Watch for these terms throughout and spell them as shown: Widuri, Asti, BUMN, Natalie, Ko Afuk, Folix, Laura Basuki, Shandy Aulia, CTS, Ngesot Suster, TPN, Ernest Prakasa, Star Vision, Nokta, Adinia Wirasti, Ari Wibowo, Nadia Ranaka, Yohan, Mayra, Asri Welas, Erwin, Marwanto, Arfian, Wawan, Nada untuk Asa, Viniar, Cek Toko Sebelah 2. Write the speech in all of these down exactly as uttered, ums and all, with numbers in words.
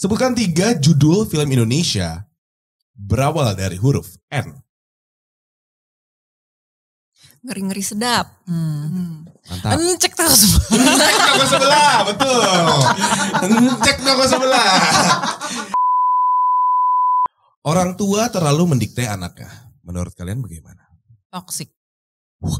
Sebutkan tiga judul film Indonesia berawal dari huruf N. Ngeri-ngeri sedap. Hmm. Mantap. Cek toko sebelah. Cek toko sebelah, betul. Cek toko sebelah. Orang tua terlalu mendikte anaknya. Menurut kalian bagaimana? Toksik. Uh.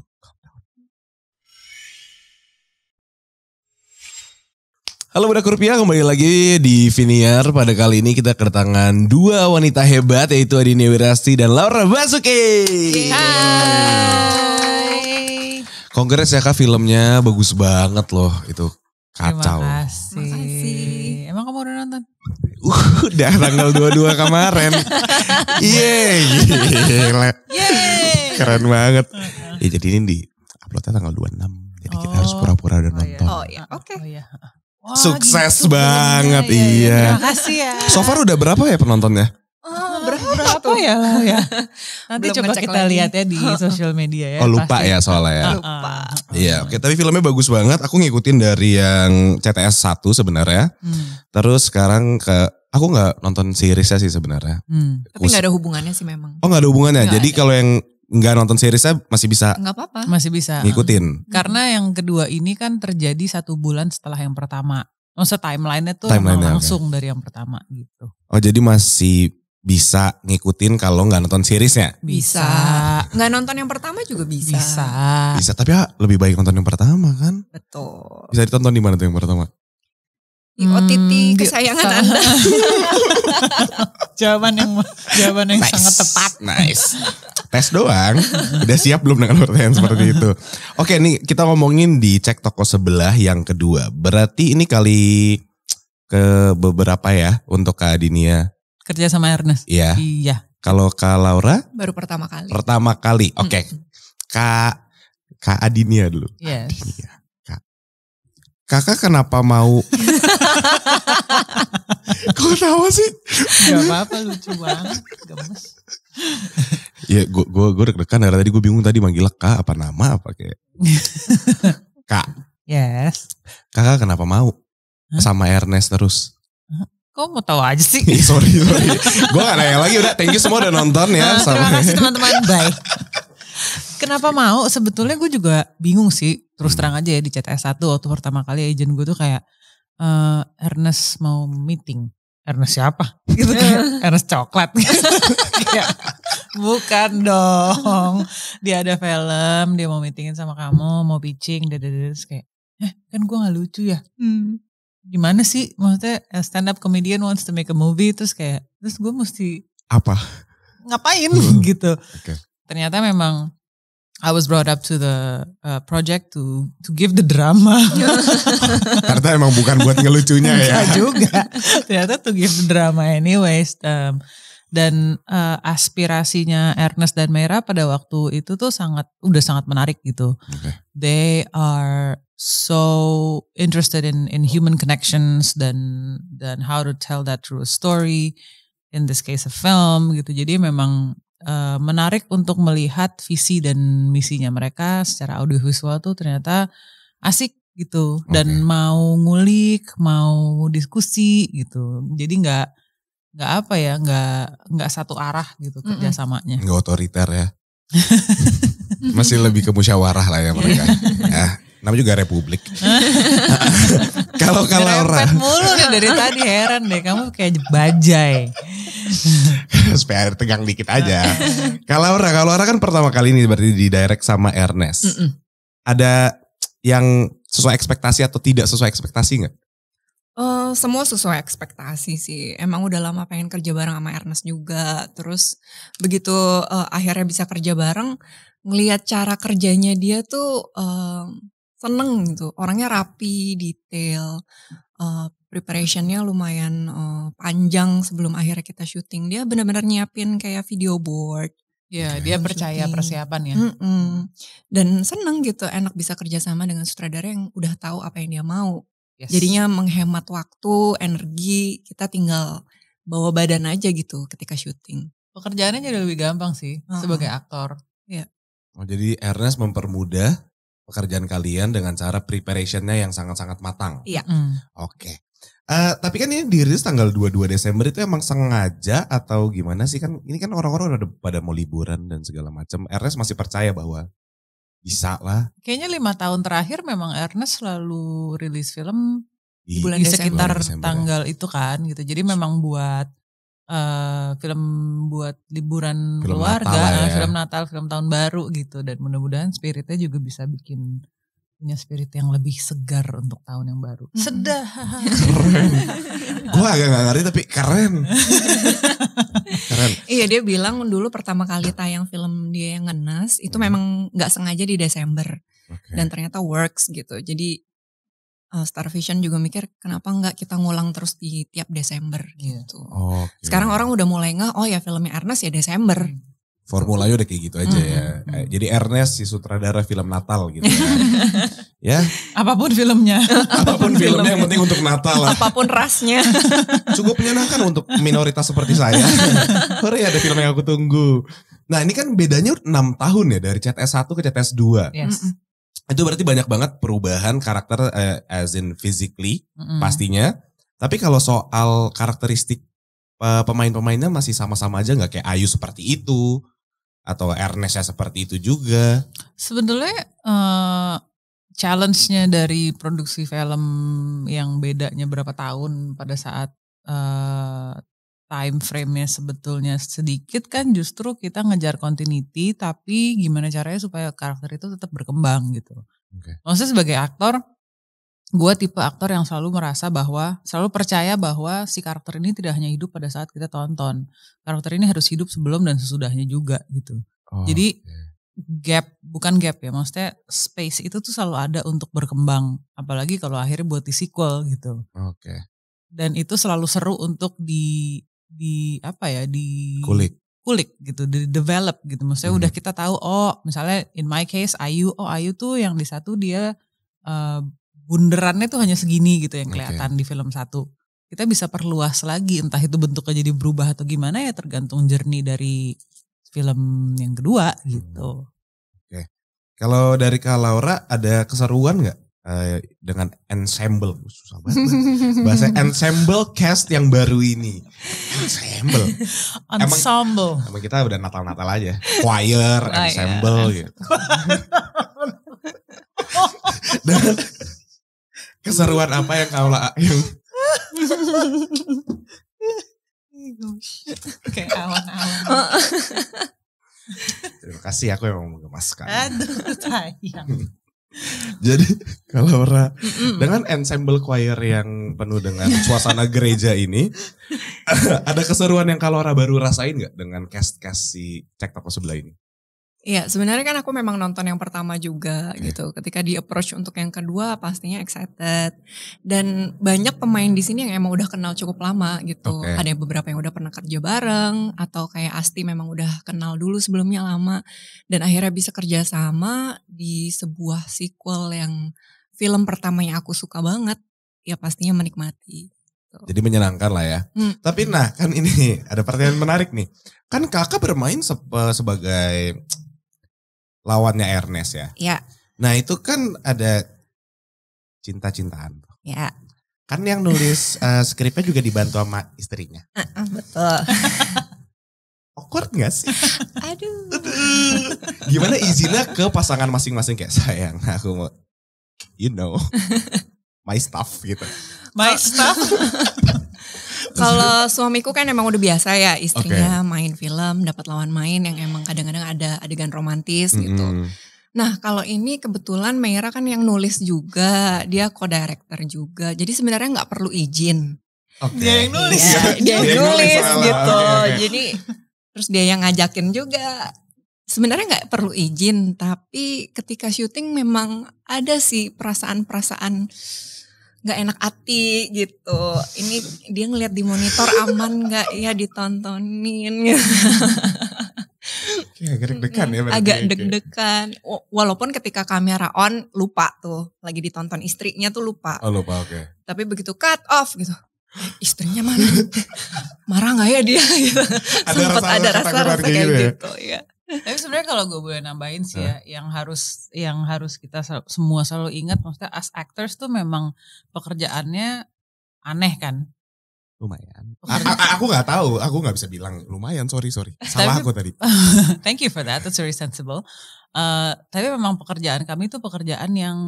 Halo Budak Rupiah, kembali lagi di Viniar. Pada kali ini kita kedatangan dua wanita hebat, yaitu Adinia Wirasti dan Laura Basuki. Hai. Kongres ya Kak, filmnya bagus banget loh, itu kacau. Terima kasih. Makasih. Emang kamu udah nonton? Udah, tanggal dua puluh dua kemarin. Yeay. Yeay. Keren banget. Ya, jadi ini di uploadnya tanggal dua puluh enam, jadi oh, kita harus pura-pura udah nonton. Oh iya, oke. Oh, iya. Wow, sukses gitu banget, ya, iya. Ya, terima kasih ya. So far udah berapa ya penontonnya? Oh, berapa, berapa ya lah ya. Nanti belum coba kita lagi. Lihat ya di sosial media ya. Oh lupa pasti. Ya soalnya ya. Lupa. Iya, oke, tapi filmnya bagus banget. Aku ngikutin dari yang C T S satu sebenarnya. Hmm. Terus sekarang ke, aku gak nonton seriesnya sih sebenarnya. Hmm. Tapi Us- gak ada hubungannya sih memang. Oh gak ada hubungannya, gak jadi kalau yang nggak nonton seriesnya masih bisa, nggak apa-apa, masih bisa ngikutin. Karena yang kedua ini kan terjadi satu bulan setelah yang pertama. Maksudnya timeline-nya tuh timeline-nya langsung okay. dari yang pertama gitu. Oh jadi masih bisa ngikutin kalau nggak nonton seriesnya? Bisa. Nggak nonton yang pertama juga bisa. Bisa. Bisa, tapi ya, lebih baik nonton yang pertama kan? Betul. Bisa ditonton di mana tuh yang pertama? Di O T T hmm, kesayangan di, Anda. jawaban yang jawaban yang nice. Sangat tepat. Nice. Tes doang, udah siap belum dengan pertanyaan seperti itu? Oke, nih kita ngomongin di Cek Toko Sebelah yang kedua. Berarti ini kali ke beberapa ya untuk Kak Adinia. Kerja sama Ernest? Iya. Iya. Kalau Kak Laura? Baru pertama kali. Pertama kali, oke. Okay. Hmm. Kak, Kak Adinia dulu. Yes. Adinia. Kak. Kakak kenapa mau... Kok ketawa sih? Gak apa-apa, lucu banget. Gemes. Iya, gue gue gue deg-degan karena tadi gue bingung tadi manggil Kak apa nama apa kayak Kak. Yes. Kakak kenapa mau huh? sama Ernest terus? Kok mau tahu aja sih? Eh, sorry sorry, gue gak nanya lagi udah. Thank you semua udah nonton ya. Sama. Terima kasih teman-teman. Bye. Kenapa mau? Sebetulnya gue juga bingung sih. Terus terang aja ya di C T S satu waktu pertama kali agent gue tuh kayak uh, Ernest mau meeting. Ernest siapa? Gitu kayak Ernest Coklat. Kayak bukan dong. Dia ada film, dia mau meetingin sama kamu, mau pitching, terus kayak, eh kan gue gak lucu ya. Hmm. Gimana sih? Maksudnya stand up comedian wants to make a movie, terus kayak, terus gue mesti apa? Ngapain hmm. gitu? Okay. Ternyata memang I was brought up to the uh, project to to give the drama. Karena emang bukan buat ngelucunya ya. Enggak juga. Ternyata to give the drama anyways. Um, dan uh, aspirasinya Ernest dan Mayra pada waktu itu tuh sangat, udah sangat menarik gitu. Okay. They are so interested in in human connections dan dan how to tell that through a story. In this case a film gitu. Jadi memang Uh, menarik untuk melihat visi dan misinya mereka secara audiovisual tuh ternyata asik gitu dan okay. mau ngulik, mau diskusi gitu. Jadi nggak nggak apa ya, nggak nggak satu arah gitu mm-hmm. kerjasamanya. Nggak otoriter ya, masih lebih ke musyawarah lah ya mereka. Ya, namanya juga republik. Kalau kalau orang mulu nih dari tadi heran deh kamu kayak bajai. Supaya tegang dikit aja. Kalau Laura, kalau Laura kan pertama kali ini berarti di direct sama Ernest. Mm-mm. Ada yang sesuai ekspektasi atau tidak sesuai ekspektasi nggak? Uh, semua sesuai ekspektasi sih. Emang udah lama pengen kerja bareng sama Ernest juga. Terus begitu uh, akhirnya bisa kerja bareng, ngelihat cara kerjanya dia tuh uh, seneng gitu. Orangnya rapi, detail. Uh, preparationnya lumayan uh, panjang sebelum akhirnya kita syuting. Dia benar-benar nyiapin kayak video board. Iya, dia percaya syuting. Persiapan ya. Mm-mm. Dan seneng gitu, enak bisa kerjasama dengan sutradara yang udah tahu apa yang dia mau. Yes. Jadinya menghemat waktu, energi, kita tinggal bawa badan aja gitu ketika syuting. Pekerjaannya jadi lebih gampang sih uh-huh. sebagai aktor. Iya. Oh, jadi Ernest mempermudah pekerjaan kalian dengan cara preparationnya yang sangat-sangat matang. Iya. Mm. Oke. Okay. Uh, tapi kan ini dirilis tanggal dua puluh dua Desember itu emang sengaja atau gimana sih, kan ini kan orang-orang udah pada mau liburan dan segala macam. Ernest masih percaya bahwa bisa lah. Kayaknya lima tahun terakhir memang Ernest selalu rilis film di bulan di sekitar Desember, tanggal ya. Itu kan gitu. Jadi memang buat uh, film buat liburan film keluarga, ya. Film Natal, film Tahun Baru gitu. Dan mudah-mudahan spiritnya juga bisa bikin punya spirit yang lebih segar untuk tahun yang baru. Sedah. Keren. Gue agak gak ngerti tapi keren. Keren. Iya, dia bilang dulu pertama kali tayang film dia yang Ngenes itu hmm. memang gak sengaja di Desember. Okay. Dan ternyata works gitu. Jadi uh, Star Vision juga mikir kenapa gak kita ngulang terus di tiap Desember gitu. Oh, okay. Sekarang orang udah mulai nge, oh ya filmnya Ernest ya Desember. Hmm. Formulanya udah kayak gitu aja mm-hmm. ya. Jadi Ernest si sutradara film Natal gitu ya. Ya. Apapun filmnya. Apapun filmnya yang penting untuk Natal lah. Apapun rasnya. Cukup menyenangkan untuk minoritas seperti saya. Hore ada film yang aku tunggu. Nah ini kan bedanya enam tahun ya dari C T S satu ke C T S dua. Yes. Mm-hmm. Itu berarti banyak banget perubahan karakter uh, as in physically mm-hmm. pastinya. Tapi kalau soal karakteristik uh, pemain-pemainnya masih sama-sama aja gak kayak Ayu seperti itu. Atau Ernestnya seperti itu juga. Sebetulnya uh, challenge-nya dari produksi film yang bedanya berapa tahun pada saat uh, time frame-nya sebetulnya sedikit kan justru kita ngejar continuity tapi gimana caranya supaya karakter itu tetap berkembang gitu. Okay. Maksudnya sebagai aktor, gue tipe aktor yang selalu merasa bahwa, selalu percaya bahwa si karakter ini tidak hanya hidup pada saat kita tonton. Karakter ini harus hidup sebelum dan sesudahnya juga gitu. Oh, jadi okay. gap, bukan gap ya, maksudnya space itu tuh selalu ada untuk berkembang. Apalagi kalau akhirnya buat di sequel gitu. Oke. Okay. Dan itu selalu seru untuk di, di apa ya, di... kulik. Kulik gitu, di develop gitu. Maksudnya hmm. udah kita tahu, oh misalnya in my case Ayu, oh Ayu tuh yang di satu dia... Uh, bunderannya tuh hanya segini gitu yang kelihatan okay. di film satu. Kita bisa perluas lagi entah itu bentuknya jadi berubah atau gimana ya tergantung jernih dari film yang kedua hmm. gitu. Oke. Okay. Kalau dari Kak Laura ada keseruan gak uh, dengan ensemble? Susah banget. Bahasa ensemble cast yang baru ini. Ensemble. Ensemble. Emang, emang kita udah Natal-Natal aja. Choir, oh, ensemble ya. Gitu. Dan keseruan apa yang kau lah yang kayak awan-awan. Terima kasih, aku emang menggemaskan. Aduh, sayang. Jadi kalau Laura dengan ensemble choir yang penuh dengan suasana gereja ini, ada keseruan yang kalau Laura baru rasain nggak dengan cast-cast si Cek Toko Sebelah ini? Iya, sebenarnya kan aku memang nonton yang pertama juga yeah. gitu. Ketika di approach untuk yang kedua pastinya excited. Dan banyak pemain di sini yang emang udah kenal cukup lama gitu. Okay. Ada beberapa yang udah pernah kerja bareng atau kayak Asti memang udah kenal dulu sebelumnya lama. Dan akhirnya bisa kerja sama di sebuah sequel yang film pertama yang aku suka banget. Ya pastinya menikmati. Gitu. Jadi menyenangkan lah ya. Hmm. Tapi nah kan ini ada pertanyaan menarik nih. Kan kakak bermain se- sebagai... lawannya Ernest ya. Ya. Nah itu kan ada cinta-cintaan. Ya. Kan yang nulis uh, skripnya juga dibantu sama istrinya. Uh-uh, betul. Awkward gak sih? Aduh. Aduh. Gimana izinnya ke pasangan masing-masing kayak sayang aku mau, you know, my stuff gitu. My stuff. Kalau suamiku kan emang udah biasa ya istrinya okay. main film, dapat lawan main yang emang kadang-kadang ada adegan romantis mm-hmm. gitu. Nah kalau ini kebetulan Mayra kan yang nulis juga, dia co-director juga. Jadi sebenarnya gak perlu izin. Okay. Dia yang nulis. Ya, dia yang nulis gitu. Okay, okay. Jadi terus dia yang ngajakin juga. Sebenarnya gak perlu izin tapi ketika syuting memang ada sih perasaan-perasaan... nggak enak hati gitu. Ini dia ngelihat di monitor aman nggak ya ditontonin. Kayak deg-degan ya. Agak deg-degan. Walaupun ketika kamera on lupa tuh lagi ditonton istrinya tuh lupa. Oh lupa oke. Okay. Tapi begitu cut off gitu. Istrinya mana? Marah nggak ya dia? Gitu. Sempat ada rasa-rasa kayak gitu, gitu ya. Tapi sebenarnya kalau gue boleh nambahin sih ya, yang harus yang harus kita selalu, semua selalu ingat, maksudnya as actors tuh memang pekerjaannya Aneh kan? Lumayan. Aku nggak tahu, aku nggak bisa bilang lumayan. Sorry sorry, salah tapi, aku tadi. Thank you for that. That's very sensible. Uh, tapi memang pekerjaan kami itu pekerjaan yang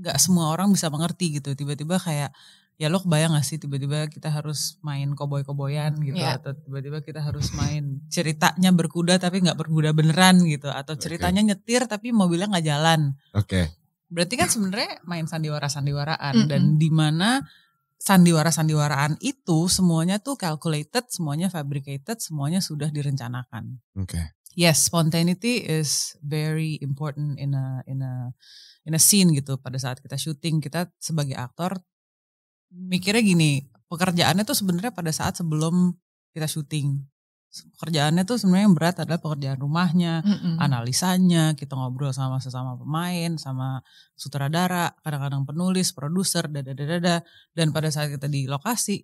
nggak semua orang bisa mengerti gitu. Tiba-tiba kayak ya lo kebayang gak sih tiba-tiba kita harus main koboi-koboyan gitu yeah. Atau tiba-tiba kita harus main ceritanya berkuda tapi nggak berkuda beneran gitu, atau ceritanya okay. nyetir tapi mobilnya nggak jalan. Oke. Okay. Berarti kan sebenarnya main sandiwara-sandiwaraan mm-hmm. dan di mana sandiwara-sandiwaraan itu semuanya tuh calculated, semuanya fabricated, semuanya sudah direncanakan. Oke. Okay. Yes, spontaneity is very important in a in a in a scene gitu. Pada saat kita syuting, kita sebagai aktor mikirnya gini, pekerjaannya tuh sebenarnya pada saat sebelum kita syuting. Pekerjaannya tuh sebenarnya yang berat adalah pekerjaan rumahnya, mm-hmm. analisanya, kita ngobrol sama sesama pemain, sama sutradara, kadang-kadang penulis, produser, dadadadada. Dan pada saat kita di lokasi,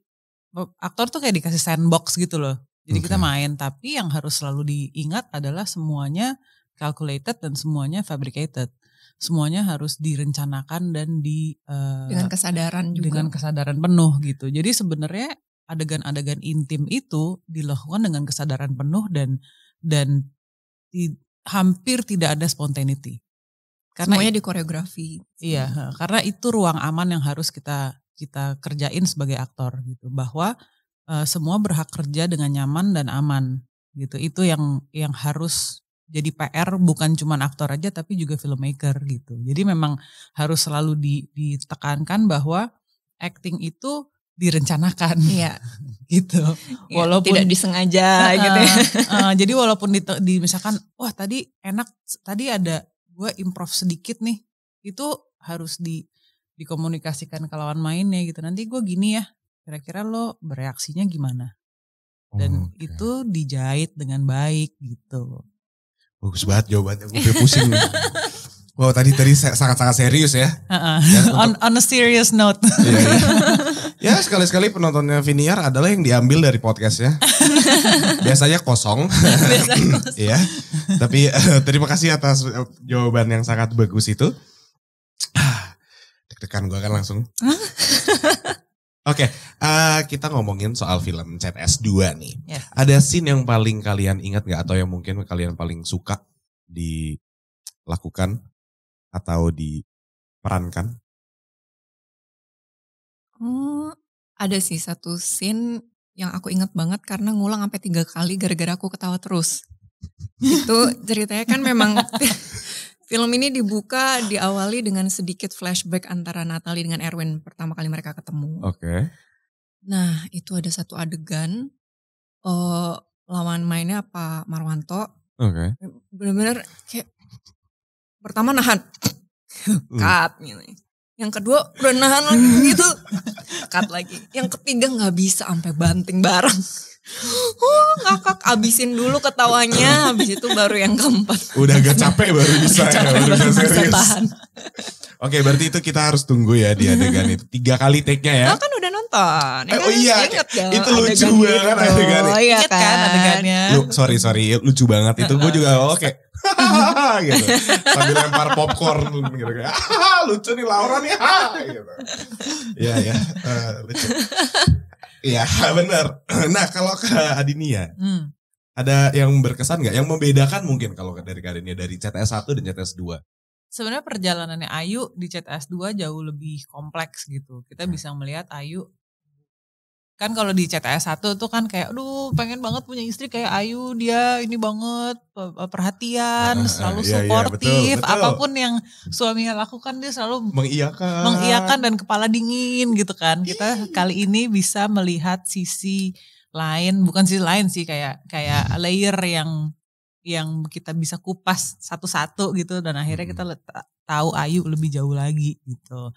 aktor tuh kayak dikasih sandbox gitu loh. Jadi okay. kita main, tapi yang harus selalu diingat adalah semuanya calculated dan semuanya fabricated. Semuanya harus direncanakan dan di uh, dengan kesadaran juga. Dengan kesadaran penuh gitu. Jadi sebenarnya adegan-adegan intim itu dilakukan dengan kesadaran penuh dan dan di, hampir tidak ada spontaneity. Karena semuanya di koreografi. Iya, hmm. karena itu ruang aman yang harus kita kita kerjain sebagai aktor gitu, bahwa uh, semua berhak kerja dengan nyaman dan aman gitu. Itu yang yang harus jadi P R bukan cuma aktor aja tapi juga filmmaker gitu. Jadi memang harus selalu di, ditekankan bahwa acting itu direncanakan iya. gitu. Ya, walaupun tidak disengaja uh, gitu. Ya. Uh, jadi walaupun di, di misalkan wah tadi enak tadi ada gue improv sedikit nih. Itu harus di dikomunikasikan ke lawan mainnya gitu. Nanti gue gini ya. Kira-kira lo bereaksinya gimana? Dan oh, okay. itu dijahit dengan baik gitu. Bagus banget jawabannya, gue pusing. Wow tadi tadi sangat-sangat serius ya. Uh-uh. ya on, on a serious note. Ya, ya. ya sekali-sekali penontonnya Viniar adalah yang diambil dari podcastnya. Biasanya kosong. Biasanya kosong. ya. Tapi uh, terima kasih atas jawaban yang sangat bagus itu. Deg-degan gue kan langsung. Oke, okay, uh, kita ngomongin soal film C T S dua nih. Yes. Ada scene yang paling kalian ingat gak? Atau yang mungkin kalian paling suka dilakukan atau diperankan? Hmm, ada sih satu scene yang aku ingat banget karena ngulang sampai tiga kali gara-gara aku ketawa terus. Itu ceritanya kan memang... Film ini dibuka, diawali dengan sedikit flashback antara Natalie dengan Erwin pertama kali mereka ketemu. Oke. Okay. Nah itu ada satu adegan, uh, lawan mainnya apa Marwanto. Oke. Okay. Bener-bener kayak pertama nahan, cut gitu. Yang kedua udah nahan lagi gitu, cut lagi. Yang ketiga nggak bisa sampai banting barang. Uh, ngakak abisin dulu ketawanya, habis itu baru yang keempat. Udah agak capek baru bisa, capek, ya, baru baru bisa tahan. Oke, berarti itu kita harus tunggu ya di adegan itu. Tiga kali take-nya ya. Nah, kan udah nonton. Eh, oh iya, inget ya, itu lucu banget adegannya. Oh iya kan adegannya. Lu, sorry sorry, lucu banget itu. Gue juga oke. Okay. gitu. Sambil lempar popcorn gitu kayak lucu nih Laura nih. Gitu. Ya ya, uh, lucu. Iya benar. Nah kalau ke Adinia, hmm. ada yang berkesan nggak? Yang membedakan mungkin kalau dari Adinia dari C T S satu dan C T S dua? Sebenarnya perjalanannya Ayu di C T S dua jauh lebih kompleks gitu. Kita hmm. bisa melihat Ayu. Kan kalau di C T S satu tuh kan kayak, aduh pengen banget punya istri kayak Ayu, dia ini banget perhatian, uh, selalu iya, suportif, iya, betul, apapun betul. Yang suaminya lakukan dia selalu mengiyakan, mengiyakan dan kepala dingin gitu kan. Kita kali ini bisa melihat sisi lain, bukan sisi lain sih kayak kayak layer yang yang kita bisa kupas satu-satu gitu dan akhirnya kita letak, tahu Ayu lebih jauh lagi gitu.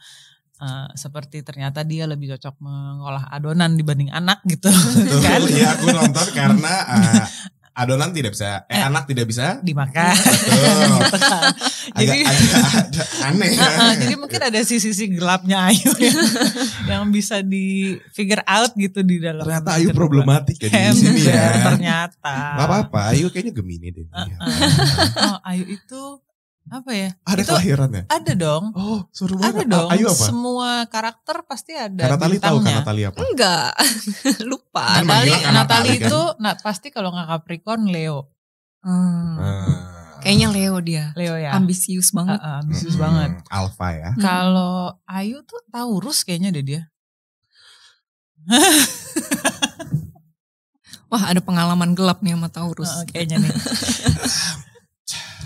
Uh, seperti ternyata dia lebih cocok mengolah adonan dibanding anak gitu. Betul, kan? Iya aku nonton karena uh, adonan tidak bisa, eh, eh anak tidak bisa dimakan. Betul. Agak, jadi agak, agak aneh. Uh, uh, jadi mungkin ada sisi-sisi gelapnya Ayu yang, yang bisa di figure out gitu di dalam. Ternyata Ayu problematik ya di sini ya. Ternyata. Gak apa-apa, Ayu kayaknya Gemini deh. Uh, uh. oh Ayu itu apa ya? Ada itu kelahirannya? Ada dong. Oh, seru banget. Ada dong. Ayu apa? Semua karakter pasti ada. Natalie tahu kan Natalie apa? Enggak. Lupa. Natalie, Natalie, Natalie kan? Itu nah, pasti kalau nggak Capricorn Leo. Hmm. Hmm. Kayaknya Leo dia. Leo ya. Ambisius banget. Uh, ambisius hmm. banget. Alpha ya. Hmm. Kalau Ayu tuh Taurus kayaknya deh dia. Wah, ada pengalaman gelap nih sama Taurus. Uh, kayaknya nih.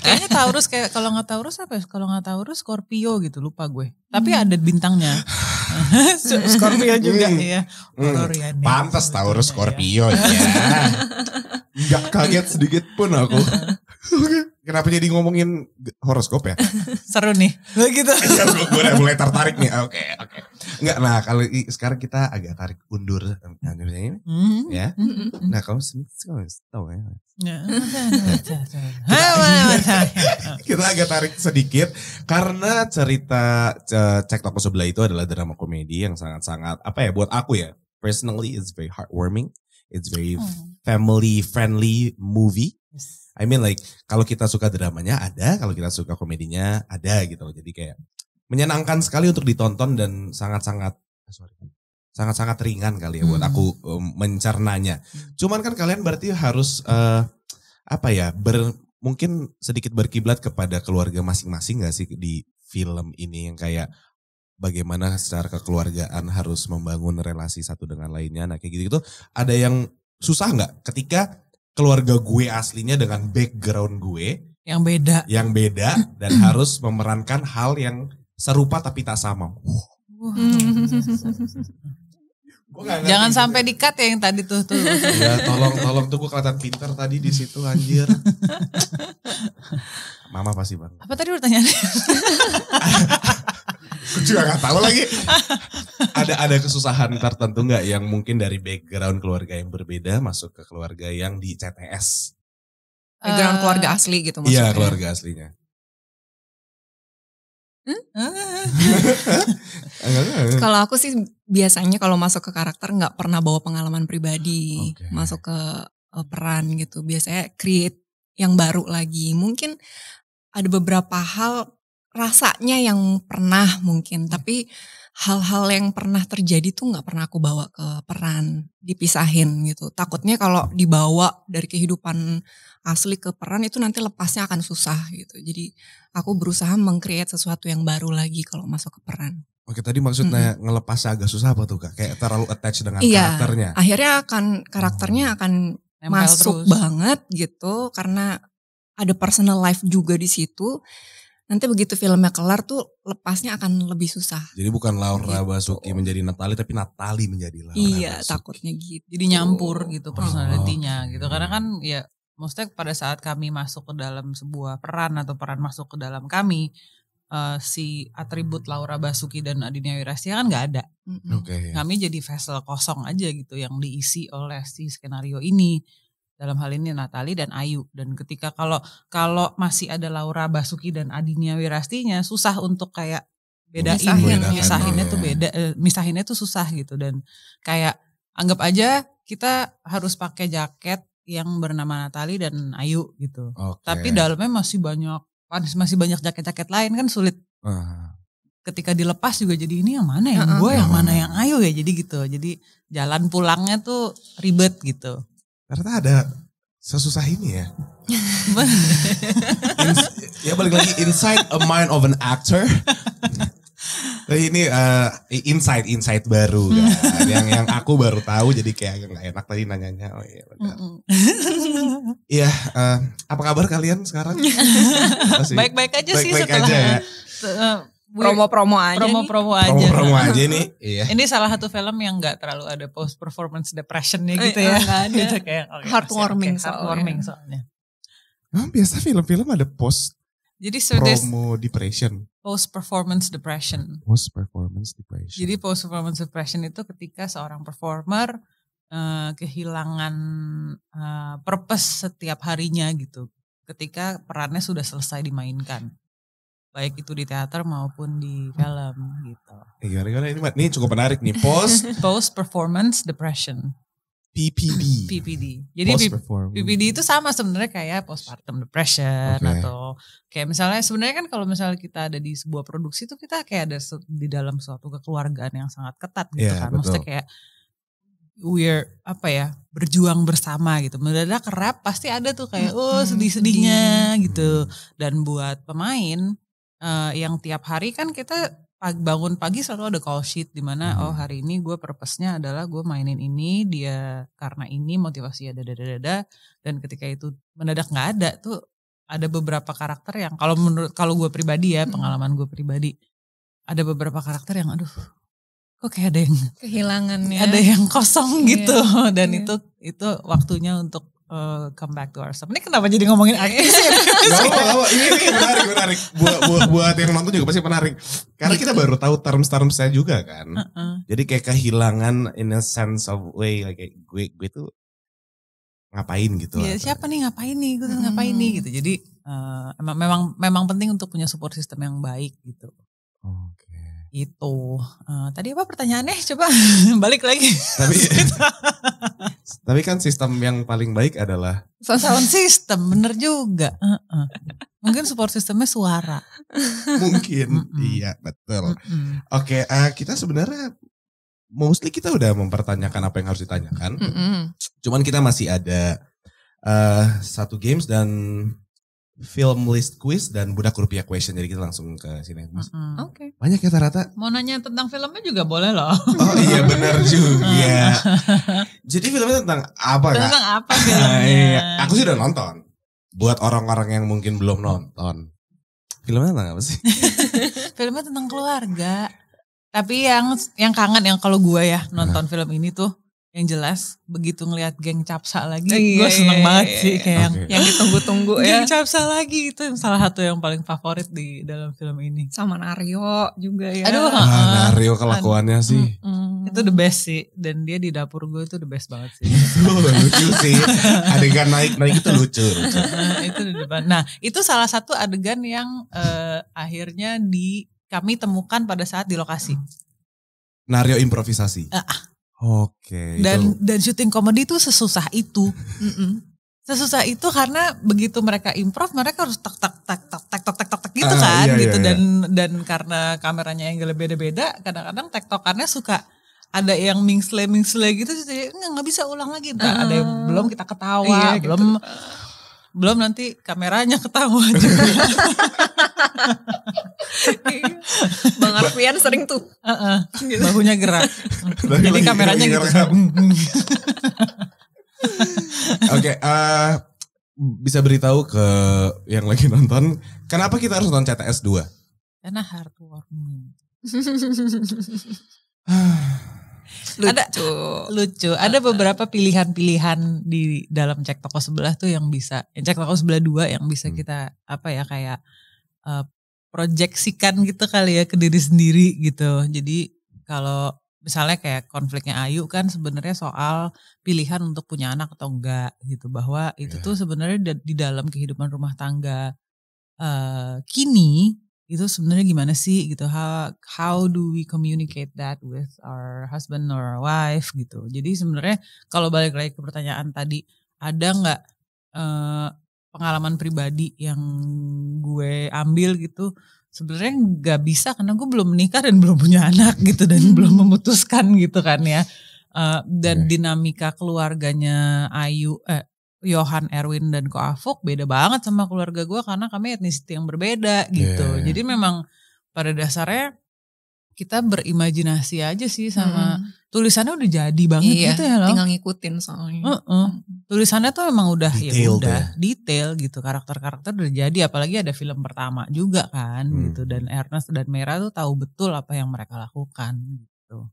Kayaknya Taurus, kayak kalau nggak Taurus apa ya? Kalau nggak Taurus Scorpio gitu, lupa gue. Tapi hmm. ada bintangnya. Scorpio juga hmm. ya. Hmm. Pantas Taurus Scorpio ya. Nggak kaget sedikit pun aku. Kenapa jadi ngomongin horoskop ya? Seru nih. Gitu. Ya, gue udah mulai tertarik nih. Oke, okay, oke. Okay. Enggak, nah kalau sekarang kita agak tarik undur ini. Mm-hmm. Ya. Mm-hmm. Nah, kamu tahu ya. Kita agak tarik sedikit karena cerita Cek Toko Sebelah itu adalah drama komedi yang sangat-sangat apa ya buat aku ya. Personally it's very heartwarming. It's very oh. family friendly movie. Yes. I mean like kalau kita suka dramanya ada, kalau kita suka komedinya ada gitu loh. Jadi kayak menyenangkan sekali untuk ditonton dan sangat-sangat sorry, sangat-sangat ringan kali ya hmm. buat aku um, mencernanya. Hmm. Cuman kan kalian berarti harus uh, apa ya ber, mungkin sedikit berkiblat kepada keluarga masing-masing gak sih di film ini yang kayak bagaimana secara kekeluargaan harus membangun relasi satu dengan lainnya. Nah kayak gitu-gitu ada yang susah gak ketika keluarga gue aslinya dengan background gue yang beda, yang beda dan harus memerankan hal yang serupa tapi tak sama. Wow. Gak jangan ngerti, sampai di-cut ya yang tadi tuh tuh. Ya tolong tolong tuh gue kelihatan pinter tadi di situ anjir. Mama pasti bang. Apa tadi pertanyaan? Gue juga gak tahu lagi. Ada ada kesusahan tertentu nggak yang mungkin dari background keluarga yang berbeda masuk ke keluarga yang di C T S? Background uh, keluarga asli gitu maksudnya? Iya keluarga aslinya. Hmm? Kalau aku sih biasanya kalau masuk ke karakter nggak pernah bawa pengalaman pribadi okay. masuk ke peran gitu. Biasanya create yang baru lagi. Mungkin ada beberapa hal rasanya yang pernah mungkin, tapi hal-hal yang pernah terjadi tuh nggak pernah aku bawa ke peran, dipisahin gitu. Takutnya kalau dibawa dari kehidupan asli ke peran itu nanti lepasnya akan susah gitu. Jadi aku berusaha meng-create sesuatu yang baru lagi kalau masuk ke peran. Oke tadi maksudnya mm-hmm. ngelepasnya agak susah apa tuh Kak? Kayak terlalu attach dengan iya, karakternya. Akhirnya akan karakternya akan oh. masuk banget gitu karena ada personal life juga di situ. Nanti begitu filmnya kelar tuh lepasnya akan lebih susah. Jadi bukan Laura gitu. Basuki menjadi Natalie tapi Natalie menjadi Laura iya Basuki. Takutnya gitu. Jadi nyampur gitu oh. personalitinya gitu. Karena kan ya maksudnya pada saat kami masuk ke dalam sebuah peran atau peran masuk ke dalam kami. Uh, si atribut Laura Basuki dan Adinia Wirasti kan gak ada. Okay, kami yes. jadi vessel kosong aja gitu yang diisi oleh si skenario ini. Dalam hal ini Natalie dan Ayu. Dan ketika kalau kalau masih ada Laura Basuki dan Adinia Wirastinya susah untuk kayak bedain. Misahin, misahinnya tuh beda, misahinnya tuh susah gitu. Dan kayak anggap aja kita harus pakai jaket yang bernama Natalie dan Ayu gitu. Okay. Tapi dalamnya masih banyak masih banyak jaket-jaket lain kan sulit. Uh. Ketika dilepas juga jadi ini yang mana yang uh-huh. gue yang mana yang Ayu ya jadi gitu. Jadi jalan pulangnya tuh ribet gitu. Ternyata ada sesusah ini ya. Ins- ya balik lagi inside a mind of an actor. Ini uh, insight insight baru kan. yang yang aku baru tahu jadi kayak nggak enak tadi nanyanya. Oh iya benar. Iya uh, apa kabar kalian sekarang? Baik-baik aja sih baik-baik setelah. Aja ya. se- Promo-promo aja Promo-promo aja Promo-promo aja nih iya. Ini salah satu film yang gak terlalu ada post performance depressionnya gitu eh, ya gak ada gitu kayak, okay, heartwarming, okay, heartwarming soalnya, soalnya. Nah, biasa film-film ada post jadi, so promo depression Post performance depression Post performance depression Jadi post performance depression itu ketika seorang performer uh, kehilangan uh, purpose setiap harinya gitu. Ketika perannya sudah selesai dimainkan baik itu di teater maupun di film gitu. Eh, gimana, gimana, ini, ini cukup menarik nih post post performance depression. P P D. P P D. Jadi P P D itu sama sebenarnya kayak postpartum depression, okay, atau kayak misalnya sebenarnya kan kalau misalnya kita ada di sebuah produksi itu kita kayak ada di dalam suatu kekeluargaan yang sangat ketat gitu, yeah, kan. Betul. Maksudnya kayak we're apa ya, berjuang bersama gitu. Mendadak kerap pasti ada tuh kayak oh sedih-sedihnya gitu. Dan buat pemain uh, yang tiap hari kan kita bangun pagi selalu ada call sheet di mana hmm. oh hari ini gue purpose-nya adalah gue mainin ini, dia karena ini motivasi ada dada-dada, dan ketika itu mendadak nggak ada tuh ada beberapa karakter yang kalau menurut kalau gue pribadi ya, pengalaman gue pribadi, ada beberapa karakter yang aduh kok kayak ada yang kehilangannya, ada yang kosong gitu, yeah, dan yeah. itu itu waktunya untuk Uh, come back to ourselves. Ini kenapa jadi ngomongin akting sih? Gak apa-apa, ini menarik, menarik. Buat, buat, buat yang nonton juga pasti menarik. Karena kita baru tahu term-term saya juga kan. Uh -uh. Jadi kayak kehilangan in a sense of way. Kayak gue, gue tuh ngapain gitu. Ya, siapa nih ngapain nih, gue hmm. ngapain nih gitu. Jadi uh, emang, memang memang penting untuk punya support system yang baik gitu. Oke. Okay. Itu uh, tadi apa pertanyaannya, coba balik lagi. Tapi tapi kan sistem yang paling baik adalah sound system, bener juga. Uh -uh. Mungkin support sistemnya suara. Mungkin mm -mm. iya betul. Mm -mm. Oke, okay, uh, kita sebenarnya mostly kita udah mempertanyakan apa yang harus ditanyakan. Mm -mm. Cuman kita masih ada uh, satu games dan film list quiz dan budak rupiah question, jadi kita langsung ke sini. Mm -hmm. Oke. Okay. Banyak ya rata-rata. Mau nanya tentang filmnya juga boleh loh. Oh iya benar juga. Jadi filmnya tentang apa? Tentang gak? Apa filmnya? Iya. Aku sih udah nonton. Buat orang-orang yang mungkin belum nonton, filmnya tentang apa sih? Filmnya tentang keluarga. Tapi yang yang kangen yang kalau gue ya nonton nah. film ini tuh. Yang jelas begitu ngelihat geng capsa lagi, iya, gue seneng iya, banget iya, sih kayak okay. yang ditunggu-tunggu ya. Geng capsa lagi itu salah satu yang paling favorit di dalam film ini. Sama Nario juga ya. Aduh, nah, Nario kelakuannya aduh. sih. Mm, mm. Itu the best sih, dan dia di dapur gue itu the best banget sih. Lucu sih, adegan naik-naik itu lucu. lucu. Itu di depan. Nah itu salah satu adegan yang eh, akhirnya di kami temukan pada saat di lokasi. Nario improvisasi. Uh, Oke. Okay, dan itu. dan syuting komedi itu sesusah itu, sesusah itu karena begitu mereka improv mereka harus tak tak tak tak tak tak tak tak gitu uh, kan, iya, gitu iya, dan iya. dan karena kameranya yang beda-beda, kadang-kadang tektokannya suka ada yang mingsle mingsle gitu, jadi nggak bisa ulang lagi. Nah, uh, ada yang belum kita ketawa, iya, belum gitu. belum nanti kameranya ketawa juga. Bang Arfian sering tuh uh -uh, gitu. Bahunya gerak. Jadi kameranya gitu. Oke, okay, uh, bisa beritahu ke yang lagi nonton kenapa kita harus nonton C T S dua? Karena heartwarming. Lucu. Ada, lucu. Ada beberapa pilihan-pilihan di dalam Cek Toko Sebelah tuh yang bisa Cek Toko Sebelah dua yang bisa kita apa ya kayak uh, proyeksikan gitu kali ya ke diri sendiri gitu. Jadi kalau misalnya kayak konfliknya Ayu kan sebenarnya soal pilihan untuk punya anak atau enggak gitu, bahwa itu yeah. tuh sebenarnya di dalam kehidupan rumah tangga uh, kini itu sebenarnya gimana sih gitu, how how do we communicate that with our husband or our wife gitu. Jadi sebenarnya kalau balik lagi ke pertanyaan tadi, ada nggak uh, pengalaman pribadi yang gue ambil gitu, sebenarnya nggak bisa karena gue belum menikah dan belum punya anak gitu, dan belum memutuskan gitu kan ya. Uh, dan okay. dinamika keluarganya Ayu, eh, Yohan, Erwin dan Ko Afuk beda banget sama keluarga gue karena kami etnisiti yang berbeda gitu. Yeah. Jadi memang pada dasarnya kita berimajinasi aja sih sama hmm. tulisannya udah jadi banget iya, gitu ya loh. Tinggal ngikutin soalnya. Uh -uh. Tulisannya tuh emang udah detail ya udah deh. detail gitu, karakter-karakter udah jadi, apalagi ada film pertama juga kan hmm. gitu, dan Ernest dan Mayra tuh tahu betul apa yang mereka lakukan gitu.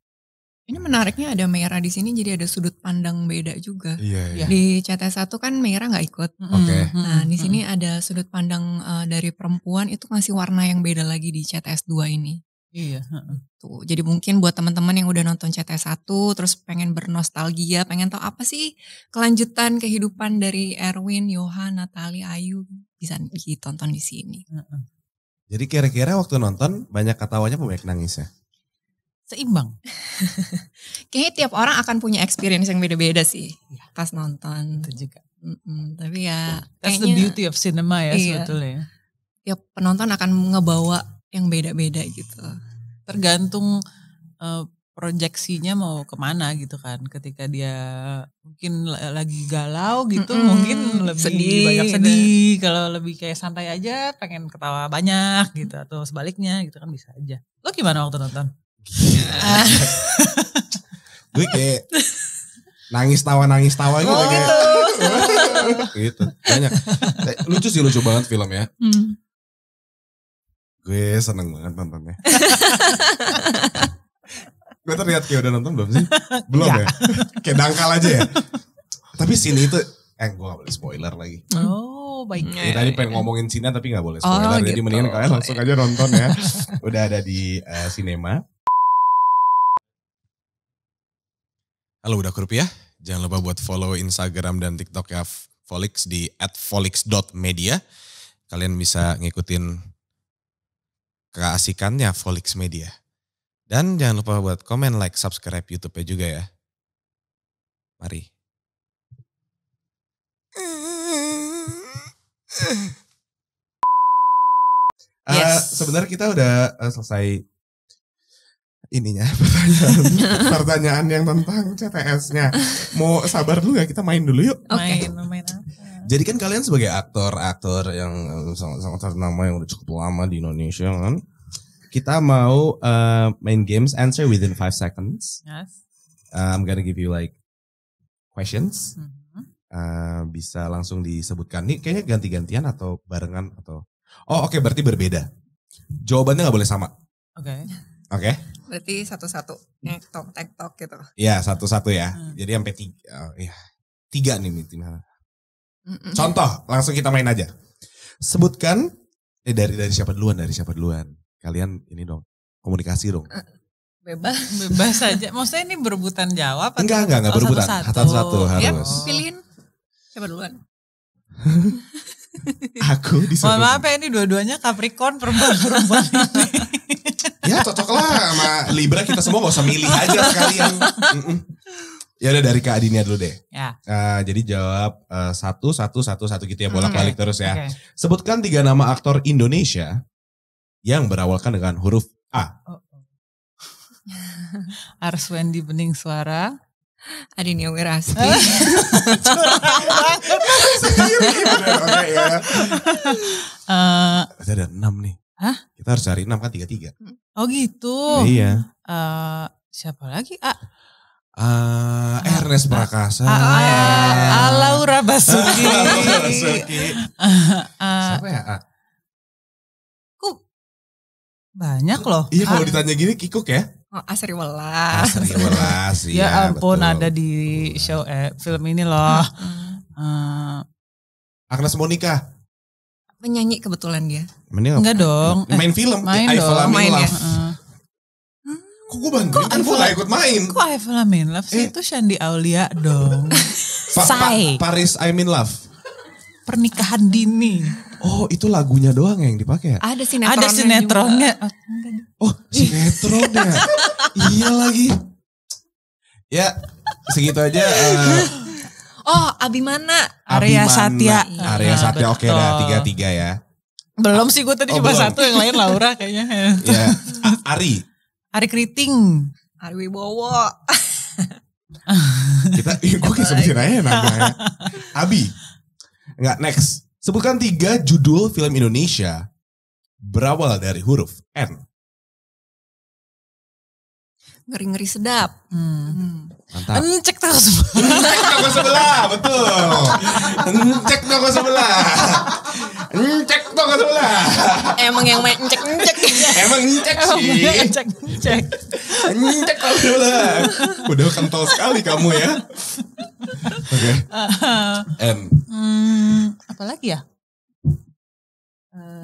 Ini menariknya ada Mayra di sini, jadi ada sudut pandang beda juga. Iya, iya. Di C T S satu kan Mayra nggak ikut. Okay. Nah di sini ada sudut pandang uh, dari perempuan itu ngasih warna yang beda lagi di C T S dua ini. Iya. Tuh, jadi mungkin buat teman-teman yang udah nonton C T S satu terus pengen bernostalgia, pengen tahu apa sih kelanjutan kehidupan dari Erwin, Yohan, Natalie, Ayu, bisa ditonton di sini. Jadi kira-kira waktu nonton banyak ketawanya, banyak nangisnya. seimbang. Kayaknya tiap orang akan punya experience yang beda-beda sih ya, pas nonton. Itu juga. Mm-mm, tapi ya that's kayaknya, the beauty of cinema ya, iya, sebetulnya. Ya penonton akan ngebawa yang beda-beda gitu. Tergantung uh, proyeksinya mau kemana gitu kan. Ketika dia mungkin lagi galau gitu, mm-mm, mungkin lebih sedih, banyak sedih. Gitu. Kalau lebih kayak santai aja, pengen ketawa banyak gitu, atau sebaliknya gitu kan bisa aja. Lo gimana waktu nonton? Yeah. Gue kayak nangis tawa nangis tawa gitu, oh, kayak gitu banyak. Lucu sih, lucu banget filmnya. Hmm. Gue seneng banget nontonnya. Gue terlihat kayak udah nonton belum sih? Belum ya? Ya? Kayak dangkal aja ya. Tapi scene itu, eh gue gak boleh spoiler lagi. Oh baiknya. Tadi pengen ngomongin scene tapi gak boleh spoiler. Oh, gitu. Jadi mendingan kalian langsung aja nonton ya. Udah ada di uh, sinema. Halo udah rupiah, jangan lupa buat follow Instagram dan TikTok ya Folix di at folix dot media. Kalian bisa ngikutin keasikannya Folix Media. Dan jangan lupa buat komen, like, subscribe YouTube-nya juga ya. Mari. Yes. Uh, sebenarnya kita udah uh, selesai ininya, pertanyaan, pertanyaan yang tentang C T S-nya. Mau sabar dulu ya, kita main dulu yuk. Okay. Main, main apa? Jadi kan kalian sebagai aktor-aktor yang sangat-sangat ternama yang udah cukup lama di Indonesia kan. Kita mau uh, main games, answer within five seconds. Yes. Uh, I'm gonna give you like questions. Mm-hmm. Uh, bisa langsung disebutkan. Nih kayaknya ganti-gantian atau barengan atau... Oh oke, okay, berarti berbeda. Jawabannya gak boleh sama. Oke. Okay. Oke. Okay. Berarti satu-satu, tok tek tok gitu. Iya, satu-satu ya. Hmm. Jadi sampai tiga, oh, ya. Tiga nih misalnya. Contoh, langsung kita main aja. Sebutkan eh dari dari siapa duluan, dari siapa duluan. Kalian ini dong, komunikasi dong. Bebas, bebas saja. Maksudnya ini berebutan jawab atau enggak, enggak, enggak berebutan. Satu-satu harus. Oh. Pilihin siapa duluan. Aku disuruh. Mohon maaf ya, ini dua-duanya Capricorn, perempuan-perempuan ini. Ya cocok lah sama Libra, kita semua gak usah milih aja sekalian. Ya udah dari Kak Adinia dulu deh. Ya. Uh, jadi jawab uh, satu, satu, satu, satu gitu ya, bolak-balik okay. terus ya. Okay. Sebutkan tiga nama aktor Indonesia yang berawalkan dengan huruf A. Oh, oh. Arswendi Beningswara. Adinia Wirasti. Kita ada enam nih. Hah? Kita harus cari enam kan, tiga tiga. Oh gitu. Iya. Uh, siapa lagi? Ah. Uh, Ernest Prakasa. Ah, ah, ah, ah, Laura Basuki. Laura Basuki. Uh, uh, siapa ya? Ah. Kuk. Banyak loh. Iya kalau ah. ditanya gini kikuk ya. Oh, Asri Welas. Asri Welas. Ya, ya ampun betul. Ada di show eh, film ini loh. Uh, Agnes Monica. Menyanyi kebetulan dia. Mending enggak dong. Main eh, film. Main I dong. Main ya. Uh. Hmm, kok gue bantuin? Kan gue gak ikut main. Kok I Fall I'm in Love sih? Eh. Itu Shandy Aulia dong. pa pa Paris I'm in Love. Pernikahan dini. Oh itu lagunya doang yang dipakai ya? Ada sinetronnya. Ada sinetronnya. Oh sinetronnya. Iya lagi. Ya segitu aja. Uh, Oh, Abimana. Arya Satya. Arya Satya, oke okay, dah tiga-tiga ya. Belum sih, gue tadi oh, cuma belum. Satu yang lain Laura kayaknya. Ya. Ari. Ari Kriting. Ari Wibowo. Kita, ya, gue kayak sebutin aja namanya. Abi. Enggak, next. Sebutkan tiga judul film Indonesia berawal dari huruf N. Ngeri-ngeri sedap. Hmm. Mantap. Cek toko sebelah. Cek toko sebelah, betul. Cek toko sebelah. Cek toko sebelah. Emang yang main cek cek. Emang cek sih. Cek cek. Cek toko sebelah. Udah kental sekali kamu ya. Oke. Okay. N. Hmm, apalagi ya?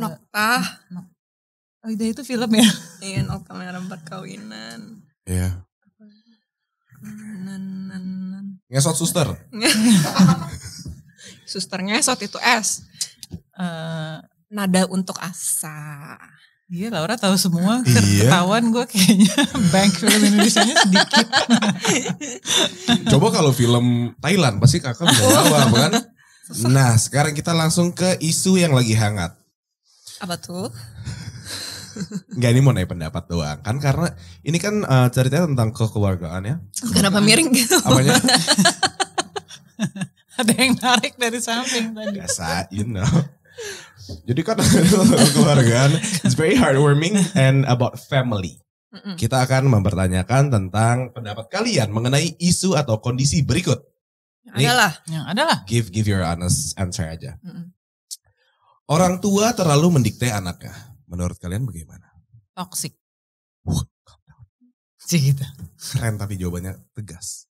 Nokta. Oh, itu film ya? Iya, Nokta Merem Perkawinan. Iya. Ngesot Suster. Suster ngesot itu S. Uh, Nada Untuk Asa. Iya, Laura tahu semua. Iya. Ketahuan gue kayaknya bank film Indonesia-nya sedikit. Coba kalau film Thailand pasti kakak bisa jawab kan. Nah, sekarang kita langsung ke isu yang lagi hangat. Apa tuh? Enggak, ini mau naik pendapat doang kan, karena ini kan uh, ceritanya tentang kekeluargaan ya. Kenapa miring gitu? Apanya? Ada yang narik dari samping tadi. Biasa, you know. Jadi kan keluargaan, it's very heartwarming and about family. Mm-mm. Kita akan mempertanyakan tentang pendapat kalian mengenai isu atau kondisi berikut. Yang adalah, yang adalah. Give give your honest answer aja. Mm-mm. Orang tua terlalu mendikte anaknya. Menurut kalian bagaimana? Toxic. Wah, calm down. Gitu. Keren tapi jawabannya tegas.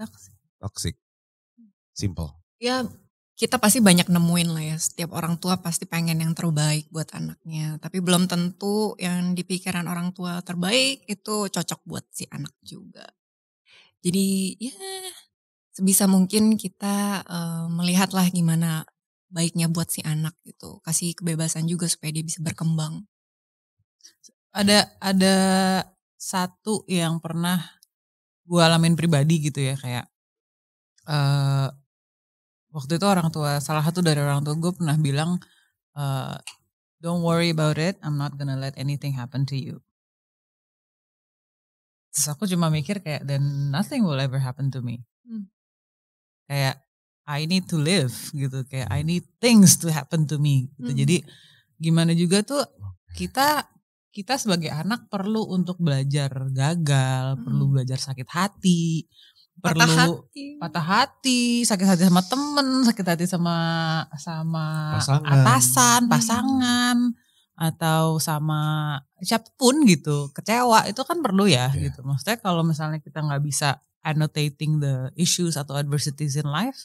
Toxic. Toxic. Simple. Ya. Kita pasti banyak nemuin lah ya, setiap orang tua pasti pengen yang terbaik buat anaknya. Tapi belum tentu yang di pikiran orang tua terbaik itu cocok buat si anak juga. Jadi ya sebisa mungkin kita uh, melihatlah gimana baiknya buat si anak gitu. Kasih kebebasan juga supaya dia bisa berkembang. Ada, ada satu yang pernah gue alamin pribadi gitu ya, kayak... Uh, waktu itu orang tua, salah satu dari orang tua gue pernah bilang, uh, don't worry about it, I'm not gonna let anything happen to you. Terus aku cuma mikir kayak, then nothing will ever happen to me. Hmm. Kayak, I need to live gitu, kayak I need things to happen to me. Gitu. Hmm. Jadi gimana juga tuh kita kita sebagai anak perlu untuk belajar gagal, hmm. perlu belajar sakit hati, perlu patah hati. patah hati, sakit hati sama temen, sakit hati sama sama pasangan. atasan, pasangan, atau sama siapapun gitu, kecewa itu kan perlu ya yeah. gitu. Maksudnya kalau misalnya kita nggak bisa annotating the issues atau adversities in life,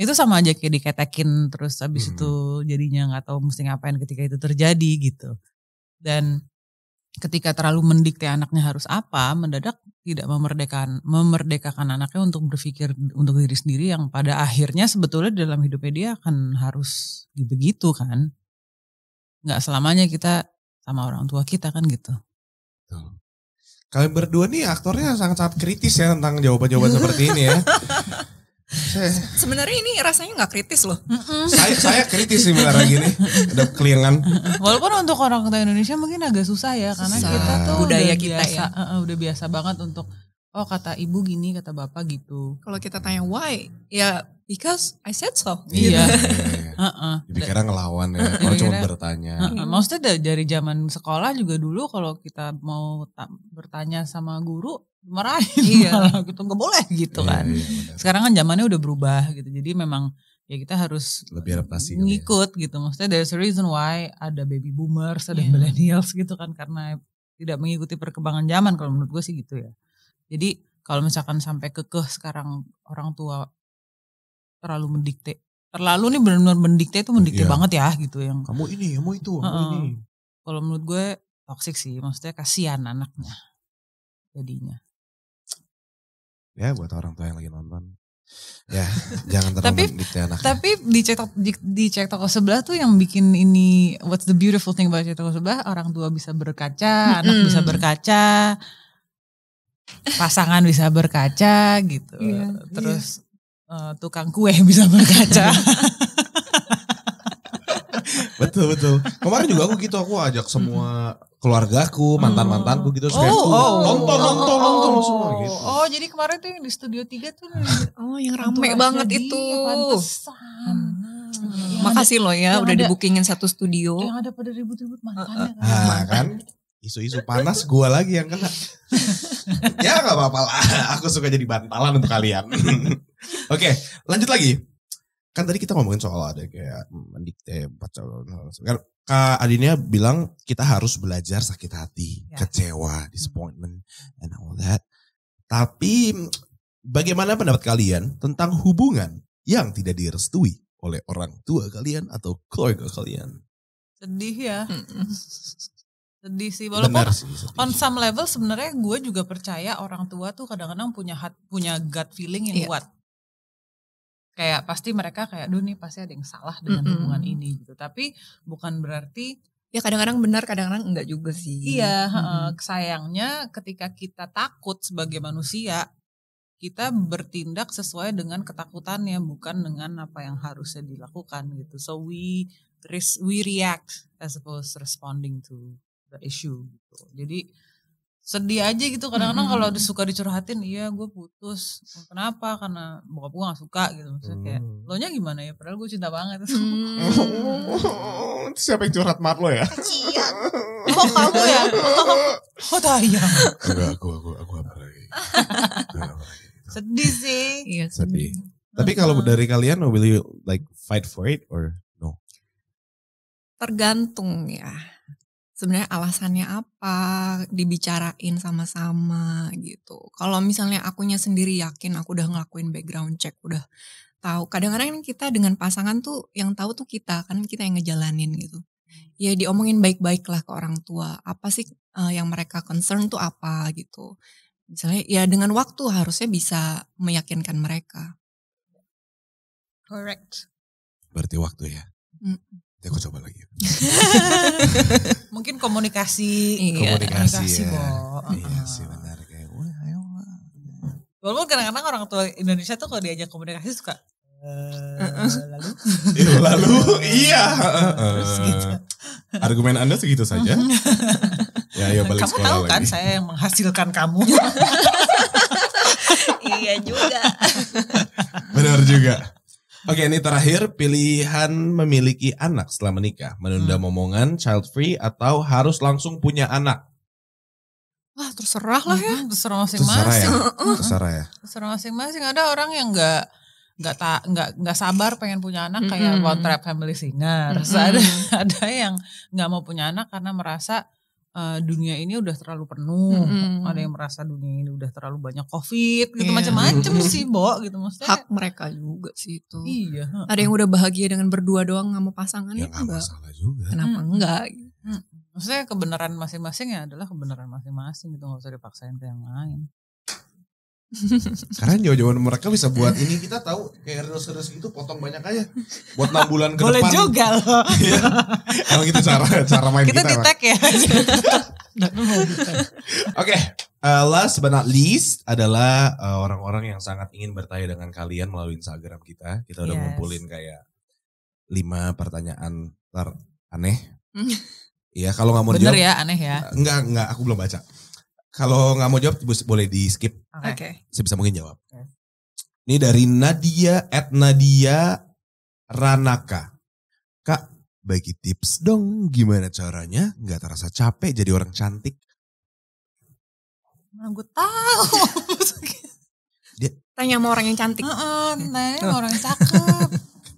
itu sama aja kayak diketekin terus abis hmm. itu jadinya nggak tahu mesti ngapain ketika itu terjadi gitu. Dan ketika terlalu mendikte anaknya harus apa, mendadak tidak memerdekakan memerdekakan anaknya untuk berpikir untuk diri sendiri, yang pada akhirnya sebetulnya dalam hidupnya dia akan harus begitu kan. Nggak selamanya kita sama orang tua kita kan gitu. Kalian berdua nih aktornya sangat-sangat kritis ya tentang jawaban-jawaban seperti ini ya. Sebenarnya ini rasanya nggak kritis loh. Saya, saya kritis sih beneran gini, ada keliengan. Walaupun untuk orang Indonesia mungkin agak susah ya, karena susah. Kita tuh budaya udah kita biasa, ya, uh, uh, udah biasa banget untuk oh kata ibu gini, kata bapak gitu. Kalau kita tanya why, ya because I said so. Iya. Jadi kira ngelawan ya, kalau cuma bertanya. Uh, uh, maksudnya dari zaman sekolah juga dulu kalau kita mau bertanya sama guru. Marahin iya. malah gitu, nggak boleh gitu iya, kan. Iya, sekarang kan zamannya udah berubah gitu, jadi memang ya kita harus lebih adaptasi ngikut ya. Gitu. Maksudnya there's a reason why ada baby boomers, ada yeah. millennials gitu kan, karena tidak mengikuti perkembangan zaman kalau menurut gue sih gitu ya. Jadi kalau misalkan sampai kekeh sekarang orang tua terlalu mendikte, terlalu nih benar-benar mendikte itu mendikte iya. banget ya gitu yang. Kamu ini, kamu itu, kamu uh-uh. ini. Kalau menurut gue toksik sih, maksudnya kasihan anaknya jadinya. Ya buat orang tua yang lagi nonton, ya jangan terlalu mendikte anaknya. Tapi di Cek Toko, di, di Cek Toko Sebelah tuh yang bikin ini, what's the beautiful thing about Cek Toko Sebelah, orang tua bisa berkaca, mm-hmm. anak bisa berkaca, pasangan bisa berkaca gitu, yeah, terus yeah. Uh, tukang kue bisa berkaca. Betul betul. Kemarin juga aku gitu, aku ajak semua keluargaku, mantan-mantanku gitu, oh, oh, nonton, nonton, nonton semua gitu. Oh, jadi kemarin tuh yang di Studio tiga tuh oh, yang rame banget itu. Pantesan. Makasih loh ya udah dibukingin satu studio. Yang ada pada ribut-ribut mantannya kan. Nah, kan isu-isu panas gua lagi yang kena. Ya enggak apa-apa lah, aku suka jadi bantalan untuk kalian. Oke, lanjut lagi. Kan tadi kita ngomongin soal ada kayak mendikte pacaran. Kan Kak Adinia bilang kita harus belajar sakit hati, yeah. kecewa, disappointment, and all that. Tapi bagaimana pendapat kalian tentang hubungan yang tidak direstui oleh orang tua kalian atau keluarga kalian? Sedih ya. Mm-mm. Sedih sih. Walaupun benar sih, sedih. On some level sebenarnya gue juga percaya orang tua tuh kadang-kadang punya hat, punya gut feeling yang yeah. kuat. Kayak pasti mereka kayak, duh nih pasti ada yang salah dengan mm-hmm. hubungan ini gitu. Tapi bukan berarti Ya kadang-kadang benar, kadang-kadang enggak juga sih. Iya, hmm. Sayangnya ketika kita takut sebagai manusia, kita bertindak sesuai dengan ketakutannya, bukan dengan apa yang harusnya dilakukan gitu. So we res- we react as opposed responding to the issue gitu. Jadi sedih aja gitu kadang-kadang hmm. kalau suka dicurhatin, iya gue putus. Kenapa? Karena bokap gue gak suka gitu. Maksudnya kayak, lo nya gimana ya? Padahal gue cinta banget. Hmm. Siapa yang curhat mat lo ya? Kacian. Oh kamu ya? Oh tayang. Enggak, aku, aku, aku apa lagi. Sedih sih. Iya, sedih. Tapi kalau dari kalian, will you like fight for it or no? Tergantung ya. Sebenarnya alasannya apa, dibicarain sama-sama gitu. Kalau misalnya akunya sendiri yakin, aku udah ngelakuin background check, udah tahu. Kadang-kadang kita dengan pasangan tuh yang tahu tuh kita, kan kita yang ngejalanin gitu. Ya diomongin baik-baik lah ke orang tua. Apa sih uh, yang mereka concern tuh apa gitu. Misalnya ya dengan waktu harusnya bisa meyakinkan mereka. Correct. Berarti waktu ya. Mm. Nanti aku coba lagi. Mungkin komunikasi, iya, komunikasi, komunikasi ya. Bo. Iya sih benar kayak, wah ayo lah. Walaupun kadang-kadang orang tua Indonesia tuh kalau diajak komunikasi suka uh, lalu, lalu iya. Terus gitu. Argumen Anda segitu saja. Ya ayo balik kamu sekolah lagi. Kamu tahu kan saya yang menghasilkan kamu. Iya juga. Benar juga. Oke, ini terakhir, pilihan memiliki anak setelah menikah, menunda hmm. momongan, child free, atau harus langsung punya anak? Wah, terserah lah ya, terserah masing-masing. Terserah ya, terserah ya. Terserah masing-masing. Ada orang yang nggak nggak nggak nggak sabar pengen punya anak, kayak One Trap Family Singer. Mm-hmm. Ada ada yang nggak mau punya anak karena merasa uh, dunia ini udah terlalu penuh. Mm-hmm. Ada yang merasa dunia ini udah terlalu banyak covid gitu, yeah. Macam-macam sih, Bo, gitu maksudnya. Hak mereka juga sih itu. Iya. Ada yang udah bahagia dengan berdua doang sama pasangannya ya, enggak masalah juga. Kenapa hmm. enggak? Hmm. Maksudnya kebenaran masing-masing ya adalah kebenaran masing-masing gitu, enggak usah dipaksain ke yang lain. Karena jawaban mereka bisa buat ini, kita tahu kayak serius-serius gitu, potong banyak aja buat enam bulan ke boleh depan. Boleh juga loh. Iya. Emang gitu cara cara main kita. Kita di-tag ya. Oke, okay. uh, last but not least adalah uh, orang-orang yang sangat ingin bertanya dengan kalian melalui Instagram kita. Kita udah yes. ngumpulin kayak lima pertanyaan teraneh. Iya, kalau nggak mau bener dijawab. Bener ya, aneh ya. Enggak, enggak, aku belum baca. Kalau nggak mau jawab boleh di skip. Oke. Okay. Sebisa mungkin jawab. Okay. Ini dari Nadia at Nadia Ranaka. Kak, bagi tips dong gimana caranya nggak terasa capek jadi orang cantik. Mana gue tahu. Dia tanya sama orang yang cantik. Heeh, uh-uh, tanya sama orang yang cakep.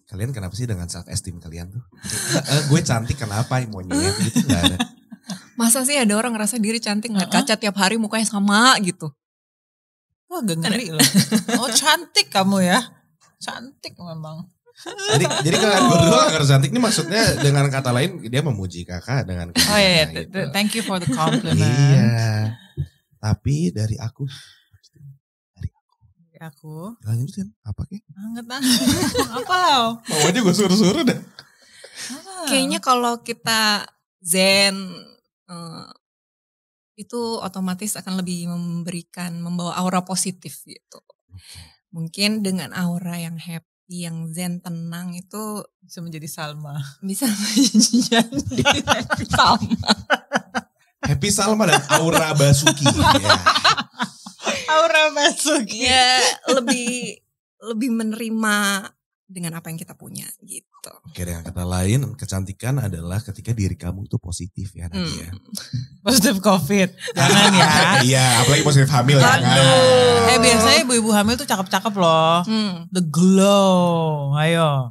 Kalian kenapa sih dengan self-esteem kalian tuh? uh, gue cantik kenapa monyet gitu nggak ada. Masa sih ada orang ngerasa diri cantik ngeliat uh-huh. kaca tiap hari mukanya sama gitu. Wah ngeri loh. Oh cantik kamu ya. Cantik memang. Jadi, jadi kalian berdua ngerasa cantik ini maksudnya dengan kata lain dia memuji kakak dengan kakak. Oh iya, gitu. Thank you for the compliment. Iya. Tapi dari aku. Dari aku. Dari aku. Lanjutin apa kek? Anget banget. Apa lo? Mau aja gue suruh-suruh dah. Ah. Kayaknya kalau kita zen. Uh, itu otomatis akan lebih memberikan, membawa aura positif gitu. Mungkin dengan aura yang happy, yang zen, tenang itu bisa menjadi Salma. Bisa menjadi happy Salma. Happy Salma dan aura Basuki. Ya. Aura Basuki. Ya, lebih lebih menerima dengan apa yang kita punya gitu. Oke, dengan kata lain kecantikan adalah ketika diri kamu itu positif ya Nadia. Hmm. Positif covid. Jangan ya. Iya, apalagi positif hamil. Aduh. Jangan. Eh biasanya ibu-ibu hamil tuh cakep-cakep loh. Hmm. The glow. Ayo.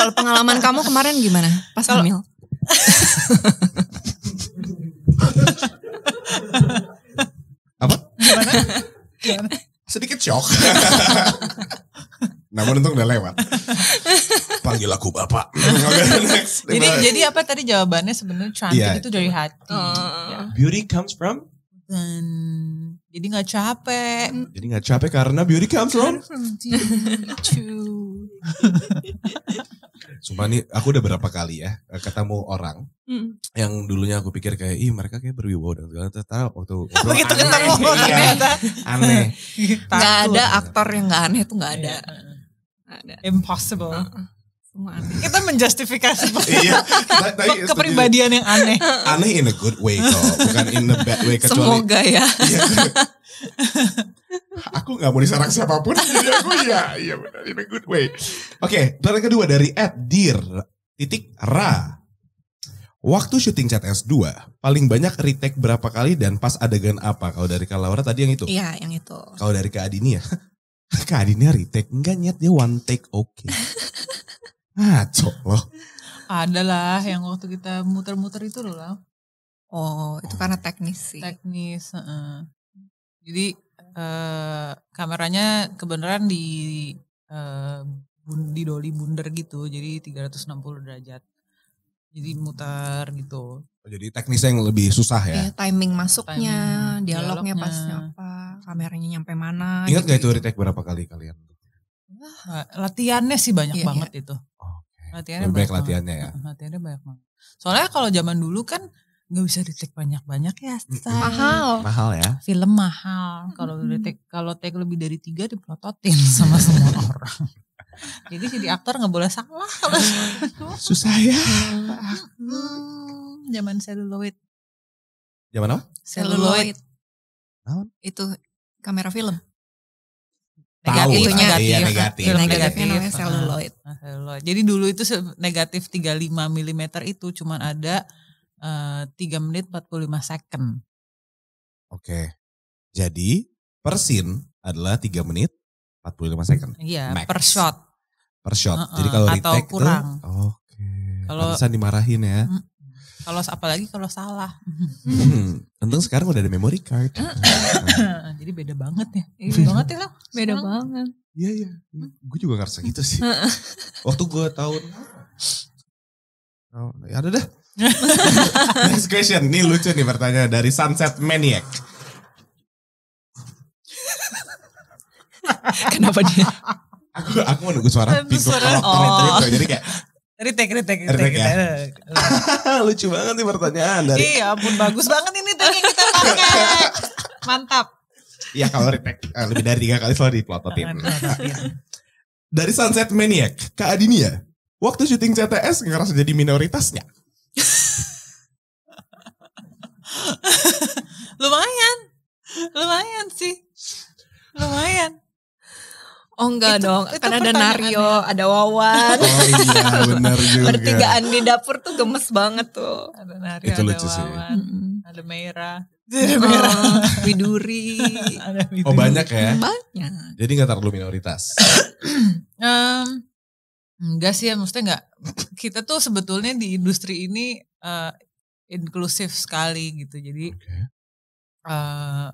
Kalau pengalaman kamu kemarin gimana? Pas kalo hamil. Apa? Gimana? Gimana? Sedikit shock. Namun untung udah lewat. Panggil aku bapak. Jadi jadi apa tadi jawabannya sebenarnya cantik yeah. itu dari hati. Uh, yeah. Beauty comes from. Hmm, jadi nggak capek. Jadi nggak capek karena beauty comes from. Sumpah nih, aku udah berapa kali ya ketemu orang mm. yang dulunya aku pikir kayak, ih mereka kayak berwibawa dan segala, ternyata waktu begitu ketemu ternyata aneh. Gak ada aktor yang gak aneh tuh, gak ada. Impossible. Semua aneh. Kita menjustifikasi kepribadian yang aneh. Aneh in a good way kok, bukan in a bad way. Kecuali, semoga ya. Ya aku gak mau diserang siapapun. Jadi aku ya, ya benar, in a good way. Oke, okay, pertanyaan kedua dari at dir titik ra. Waktu syuting Chat S dua, paling banyak retake berapa kali dan pas adegan apa? Kalau dari Kak Laura tadi yang itu? Iya, yang itu. Kalau dari Kak Adinia, Kak Adinia retake? Enggak nyet, dia one take, oke. Okay. Ngaco loh. Adalah yang waktu kita muter-muter itu loh. Oh, itu oh. Karena teknis sih. Teknis, uh-uh. Jadi uh, kameranya kebenaran di uh, bun, di doli bunder gitu, jadi tiga ratus enam puluh derajat. Jadi mutar gitu. Jadi teknisnya yang lebih susah ya. Eh, timing masuknya, timing, dialognya, dialognya pasnya apa, kameranya nyampe mana. Ingat gitu, gak itu retake berapa kali kalian? Nah, latihannya sih banyak iya, banget iya. itu. Oh, okay. Latihannya lebih banyak, banyak latihannya banget. Ya. Latihannya banyak banget. Soalnya kalau zaman dulu kan nggak bisa retake banyak-banyak ya, say. Mahal. Mahal ya. Film mahal. Kalau retake, kalau take lebih dari tiga dipelototin sama semua orang. Jadi jadi aktor nggak boleh salah. Susah ya. Hmm, zaman seluloid. Zaman apa? Seluloid. Nah. Itu kamera film. Tahu, negatif, negatif, iya, negatif. Film negatifnya namanya seluloid. Seluloid. Jadi dulu itu negatif tiga puluh lima milimeter itu cuman ada Uh, tiga menit empat puluh lima second. Oke. Okay. Jadi per scene adalah tiga menit empat puluh lima second. Iya, max. Per shot. Per shot. Uh-uh. Jadi kalau atau retake kurang. Oke. Okay. Kalau bisa dimarahin ya. Mm, kalau apalagi kalau salah. Hmm, untung sekarang udah ada memory card. Jadi beda banget ya. Beda banget ya loh. Beda banget. Iya, iya. Gue juga ngerasa gitu sih. Waktu gue tahun oh, ya ada dah. Next question, ini lucu nih pertanyaan dari Sunset Maniac. Kenapa dia? Aku aku menunggu suara pintu kolok oh. gitu, jadi kayak retake retake retake. Lucu banget nih pertanyaan dari. Iya, ampun bagus banget ini tadi kita pakai. Mantap. Iya kalau retake lebih dari tiga kali selalu diplototin. Dari Sunset Maniac, Kak Adinia, waktu syuting C T S ngerasa jadi minoritasnya? lumayan lumayan sih lumayan oh enggak itu, dong itu karena ada Nario ya. Ada Wawan oh iya benar juga bertigaan di dapur tuh gemes banget tuh ada Nario itu ada Wawan mm-hmm. ada Mayra ada Mayra oh, Widuri ada Widuri. Oh banyak ya banyak jadi nggak terlalu minoritas um, enggak sih ya maksudnya enggak kita tuh sebetulnya di industri ini uh, inklusif sekali gitu jadi okay. uh,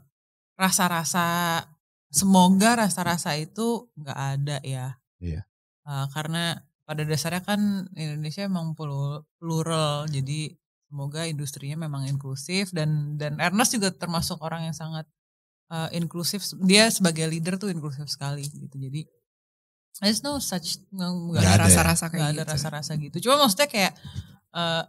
rasa-rasa semoga rasa-rasa itu nggak ada ya yeah. uh, karena pada dasarnya kan Indonesia emang plural jadi semoga industrinya memang inklusif dan dan Ernest juga termasuk orang yang sangat uh, inklusif dia sebagai leader tuh inklusif sekali gitu jadi there's no such nggak ada rasa-rasa kayak gitu. Ada rasa-rasa gitu. Cuma maksudnya kayak uh,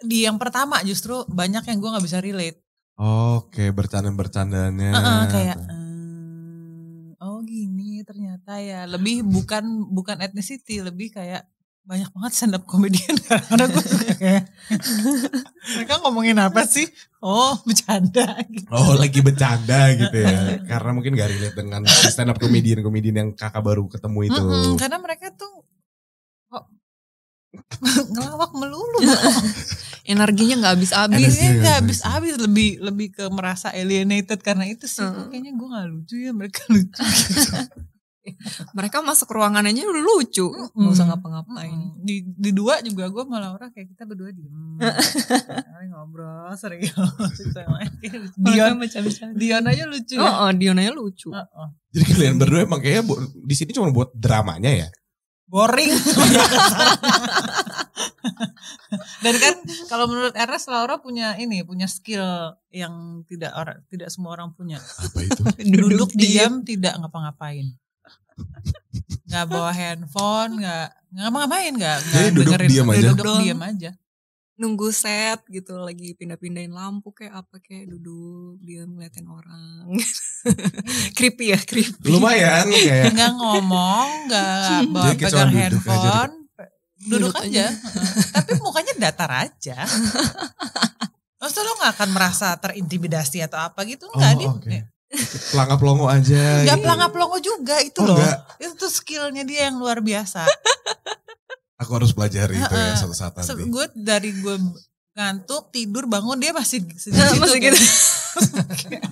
di yang pertama justru banyak yang gue nggak bisa relate. Oh, kayak bercanda-bercandanya. Uh-uh, kayak um, oh gini ternyata ya. Lebih bukan bukan ethnicity, lebih kayak banyak banget stand up comedian karena gue suka kayak mereka ngomongin apa sih? Oh bercanda gitu. Oh lagi bercanda gitu ya. Karena mungkin gak relate dengan stand up comedian-comedian yang kakak baru ketemu itu. Mm-hmm, karena mereka tuh oh, ngelawak melulu. Energinya gak habis-habis. Energinya gak habis-habis. Lebih lebih ke merasa alienated karena itu sih. Mm. Kayaknya gue gak lucu ya mereka lucu gitu. Mereka masuk ruangan aja udah lucu, nggak mm. usah ngapa-ngapain. Mm. Di, di dua juga gue sama Laura kayak kita berdua diem, ngobrol serius. Dion macam Dion aja lucu. Ya? Oh, oh Dion aja lucu. Oh, oh. Jadi kalian berdua emang kayaknya di sini cuma buat dramanya ya? Boring. Dan kan kalau menurut Ernest Laura punya ini punya skill yang tidak orang tidak semua orang punya. Apa itu? Duduk diam, diam tidak ngapa-ngapain. nggak bawa handphone, nggak ngapa-ngapain, nggak dengerin, duduk, duduk, duduk diam aja. Nunggu set gitu, lagi pindah-pindahin lampu kayak apa, kayak duduk diam ngeliatin orang. Creepy ya, creepy. Lumayan kayak. Nggak ngomong, nggak bawa pegang handphone, duduk, duduk aja. aja. Tapi mukanya datar aja. Maksudnya lo gak akan merasa terintimidasi atau apa gitu, enggak, oh, dia okay. Pelangap longo aja. Enggak gitu. Pelangap longo juga itu, oh, loh. Itu tuh skillnya dia yang luar biasa. Aku harus pelajari itu ya satu saat nanti. Gue dari gue ngantuk, tidur, bangun, dia masih segitu. Masih gitu.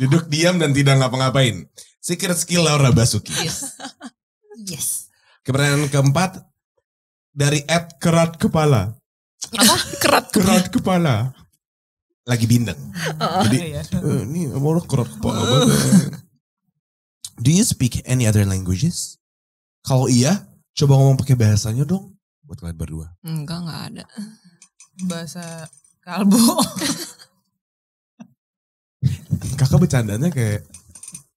Duduk diam dan tidak ngapa-ngapain. Secret skill Laura Basuki. Yes. Yes. Kebenaran keempat, dari at kerat kepala. Apa? Kerat kerat kepala. Lagi bindeng. Oh, jadi, iya. E, ini mau lo kerat kepala banget. Do you speak any other languages? Kalau iya, coba ngomong pakai bahasanya dong. Buat kalian berdua. Enggak, enggak ada. Bahasa kalbu. Kakak bercandanya kayak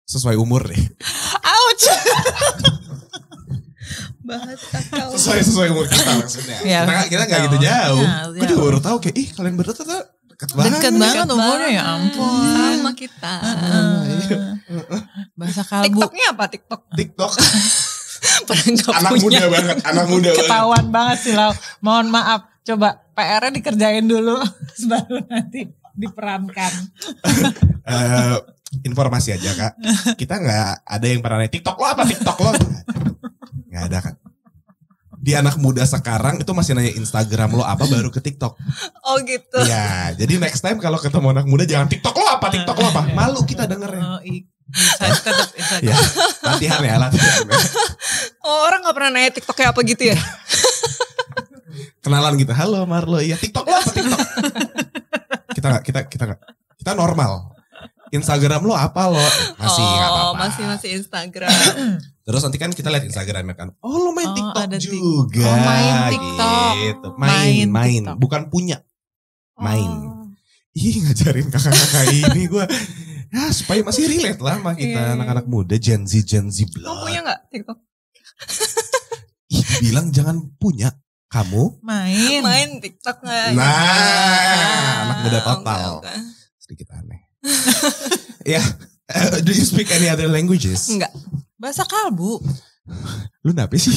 sesuai umur deh. Ouch! Bahas kakak. Sesuai, sesuai umur kita maksudnya. Ya, kita kita gak gitu jauh. Ya, Kok juga baru tahu kayak, ih kalian berdua ternyata deket banget. Deket banget umurnya, ya ampun. Sama kita. Uh, iya. Bahasa kalbu. TikToknya apa? TikTok. TikTok. Anak muda banget. Anak muda banget. Ketahuan banget sih Lau. Mohon maaf. Coba P R-nya dikerjain dulu. Baru nanti diperankan. uh, informasi aja kak. Kita gak ada yang pernah nanya TikTok lo apa? TikTok lo? Gak ada kan. Di anak muda sekarang itu masih nanya Instagram lo apa baru ke TikTok. Oh gitu. Ya, jadi next time kalau ketemu anak muda jangan TikTok lo apa, TikTok lo apa. Malu kita dengernya. Oh, tetap ya, latihan ya, latihan. Ya. Oh, orang gak pernah nanya TikTok kayak apa gitu ya. Kenalan gitu. Halo Marlo, iya TikTok lo apa, TikTok. Kita gak, kita kita gak. Kita normal. Instagram lo apa lo? Masih oh, gak apa-apa. Masih masih Instagram. Terus nanti kan kita lihat Instagramnya kan, oh lo main oh, TikTok juga, oh, main TikTok, gitu. main, main, main. TikTok. Bukan punya, main. Oh. Ih ngajarin kakak-kakak ini gue, ya supaya masih relate lah sama kita anak-anak muda Gen Z, Gen Z blood. Kamu punya nggak TikTok? Ih bilang jangan punya, kamu main, main TikTok nggak? Nah, nah, anak muda total, okay, okay. Sedikit aneh. Ya, uh, do you speak any other languages? Enggak. Bahasa kalbu. Lu nape sih?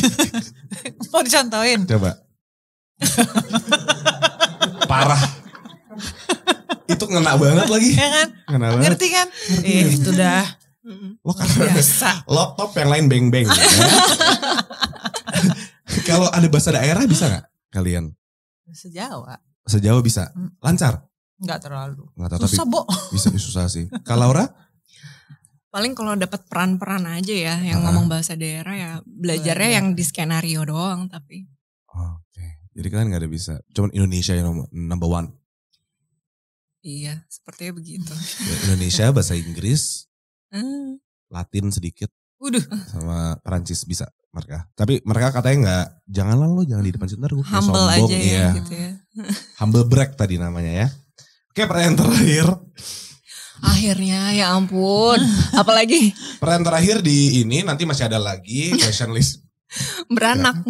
Mau dicontohin? Coba. Parah. Itu ngena banget lagi. Ya kan? Ngena banget. Ngerti kan? Eh, itu dah. Lo karena laptop yang lain beng-beng. Ya? Kalau ada bahasa daerah bisa gak kalian? Bahasa Jawa. Bahasa Jawa bisa? Lancar? Enggak terlalu. Nggak tahu, susah, Bo. Bisa, susah sih. Kalau Laura? Paling kalau dapat peran-peran aja ya yang uh, ngomong bahasa daerah ya belajarnya uh, yang di skenario doang tapi. Oke, okay. Jadi kalian nggak ada bisa. Cuman Indonesia yang number one. Iya, sepertinya begitu. Indonesia bahasa Inggris, uh. Latin sedikit, Uduh. sama Perancis bisa mereka. Tapi mereka katanya nggak, janganlah lo jangan di depan situ ntar gue humble sombong aja ya. ya. Gitu ya. Humble break tadi namanya ya. Oke, pertanyaan terakhir. Akhirnya ya ampun, apalagi peran terakhir di ini nanti masih ada lagi question list beranak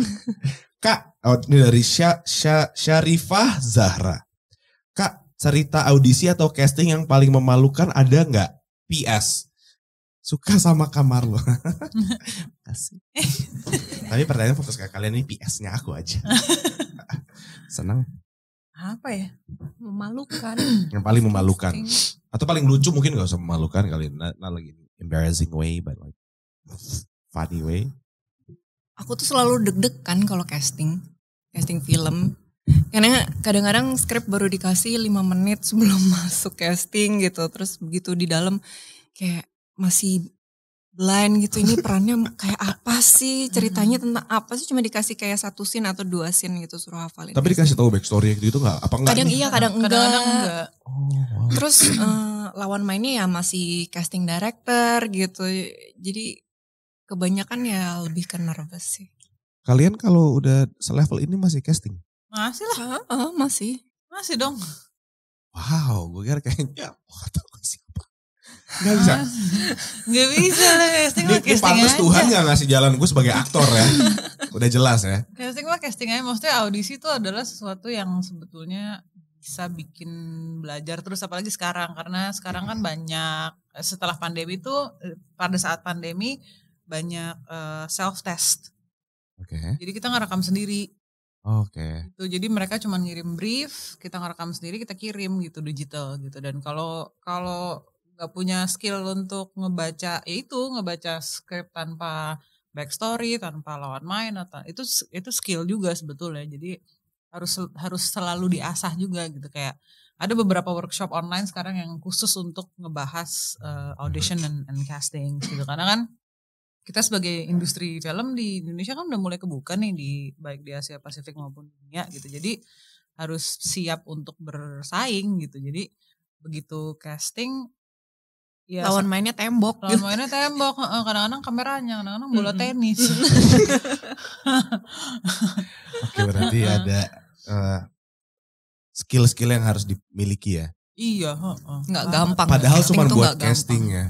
kak. Oh, ini dari Sya, Sya, Syarifah Zahra. Kak, cerita audisi atau casting yang paling memalukan ada nggak? P S suka sama kamar lo. Kasih. Tapi pertanyaan fokus ke kalian ini, P S-nya aku aja. Senang. Apa ya? Memalukan. Yang paling memalukan. Atau paling lucu mungkin gak usah memalukan kali. Not, not like embarrassing way but like funny way. Aku tuh selalu deg-degan kalau casting. Casting film. Karena kadang-kadang skrip baru dikasih lima menit sebelum masuk casting gitu. Terus begitu di dalam kayak masih blind gitu. Ini perannya kayak apa sih? Ceritanya tentang apa sih? Cuma dikasih kayak satu scene atau dua scene gitu suruh hafalin. Tapi dikasih tahu backstory gitu nggak? Apa enggak? Kadang iya, kadang enggak. Kadang enggak. Oh, wow. Terus uh, lawan mainnya ya masih casting director gitu. Jadi kebanyakan ya lebih ke nervous sih. Kalian kalau udah selevel ini masih casting? Masih lah. Uh, uh, masih. Masih dong. Wow, gue kira kayaknya. Wah, tahu siapa? Gak bisa. Gak bisa lah casting. Di, casting pantas Tuhan gak ngasih jalan gue sebagai aktor ya. Udah jelas ya. Casting mah casting aja. Maksudnya audisi itu adalah sesuatu yang sebetulnya bisa bikin belajar terus. Apalagi sekarang. Karena sekarang kan banyak. Setelah pandemi itu. Pada saat pandemi. Banyak uh, self-test. Oke. Okay. Jadi kita ngerekam sendiri. Oke. Okay. Gitu. Jadi mereka cuma ngirim brief. Kita ngerekam sendiri. Kita kirim gitu digital gitu. Dan kalau kalau gak punya skill untuk ngebaca ya itu ngebaca skrip tanpa backstory tanpa lawan main atau itu itu skill juga sebetulnya, jadi harus harus selalu diasah juga gitu. Kayak ada beberapa workshop online sekarang yang khusus untuk ngebahas uh, audition and, and casting gitu, karena kan kita sebagai industri film di Indonesia kan udah mulai kebuka nih di baik di Asia Pasifik maupun dunia gitu, jadi harus siap untuk bersaing gitu. Jadi begitu casting ya, lawan mainnya tembok, lawan gitu. mainnya tembok, kadang-kadang kameranya, kadang-kadang bola tenis. Oke, berarti ada uh, skill-skill yang harus dimiliki ya. Iya, uh, nggak gampang. Padahal cuma buat casting ya.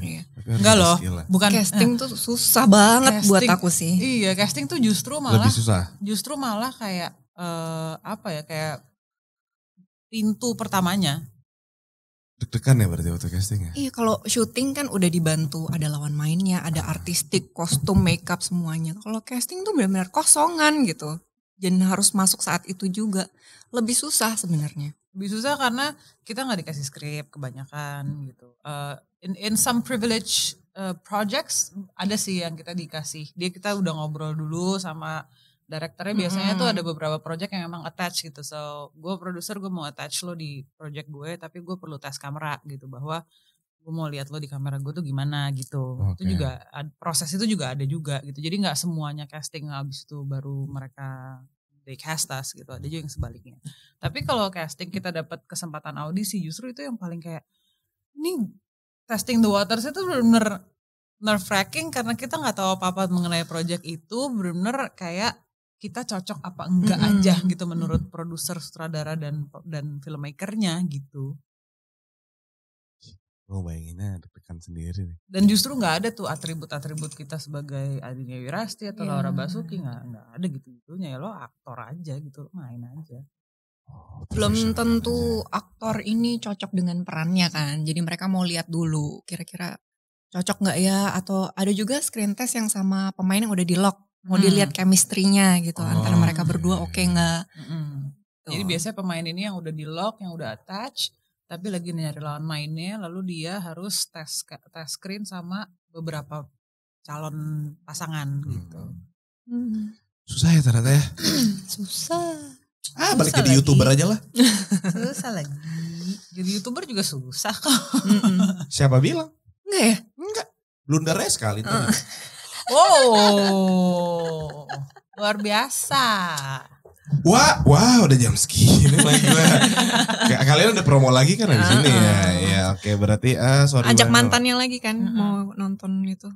Enggak loh, bukan casting tuh susah banget casting, buat aku sih. Iya, casting tuh justru malah lebih susah. Justru malah kayak uh, apa ya, kayak pintu pertamanya. Deg-degan ya berarti waktu casting ya? Iya, kalau syuting kan udah dibantu, ada lawan mainnya, ada artistik, kostum, makeup semuanya. Kalau casting tuh benar-benar kosongan gitu. Dan harus masuk saat itu juga. Lebih susah sebenarnya. Lebih susah karena kita nggak dikasih skrip kebanyakan gitu. Uh, in, in some privilege uh, projects ada sih yang kita dikasih. Dia kita udah ngobrol dulu sama direkturnya biasanya hmm. tuh ada beberapa project yang emang attach gitu. So gue produser, gue mau attach lo di project gue, tapi gue perlu tes kamera gitu, bahwa gue mau lihat lo di kamera gue tuh gimana gitu. Okay. Itu juga proses itu juga ada juga gitu. Jadi nggak semuanya casting abis itu baru mereka they cast us gitu. Ada juga yang sebaliknya. Tapi kalau casting kita dapat kesempatan audisi, justru itu yang paling kayak ini testing the waters itu benar-benar nerve wracking karena kita nggak tahu apa-apa mengenai project itu. Benar-benar kayak kita cocok apa enggak mm-hmm. aja gitu menurut mm-hmm. produser, sutradara dan dan filmmakernya gitu. Gue oh, bayanginnya deg-degan sendiri. Dan justru nggak ada tuh atribut-atribut kita sebagai Adinia Wirasti atau yeah. Laura Basuki, nggak nggak ada gitu-gitunya. Ya lo aktor aja gitu, lo main aja. Oh, belum tentu aja. Aktor ini cocok dengan perannya kan. Jadi mereka mau lihat dulu kira-kira cocok nggak ya, atau ada juga screen test yang sama pemain yang udah di lock. Mau hmm. dilihat chemistry-nya gitu, oh, antara mereka berdua oke okay nggak. Hmm. Jadi biasanya pemain ini yang udah di lock, yang udah attach, tapi lagi nyari lawan mainnya, lalu dia harus tes tes screen sama beberapa calon pasangan hmm. gitu. Hmm. Susah ya ternyata ya? Susah. Ah balik susah jadi lagi. YouTuber aja lah. Susah lagi. Jadi YouTuber juga susah kok. Siapa bilang? Enggak ya? Enggak. Blundernya sekali tadi. Wow, luar biasa. Wah, wah udah jam segini main gue. Kalian udah promo lagi kan di sini uh, ya? Ya oke okay, berarti ah uh, sorry. Ajak banget. Mantannya lagi kan uh-huh. mau nonton itu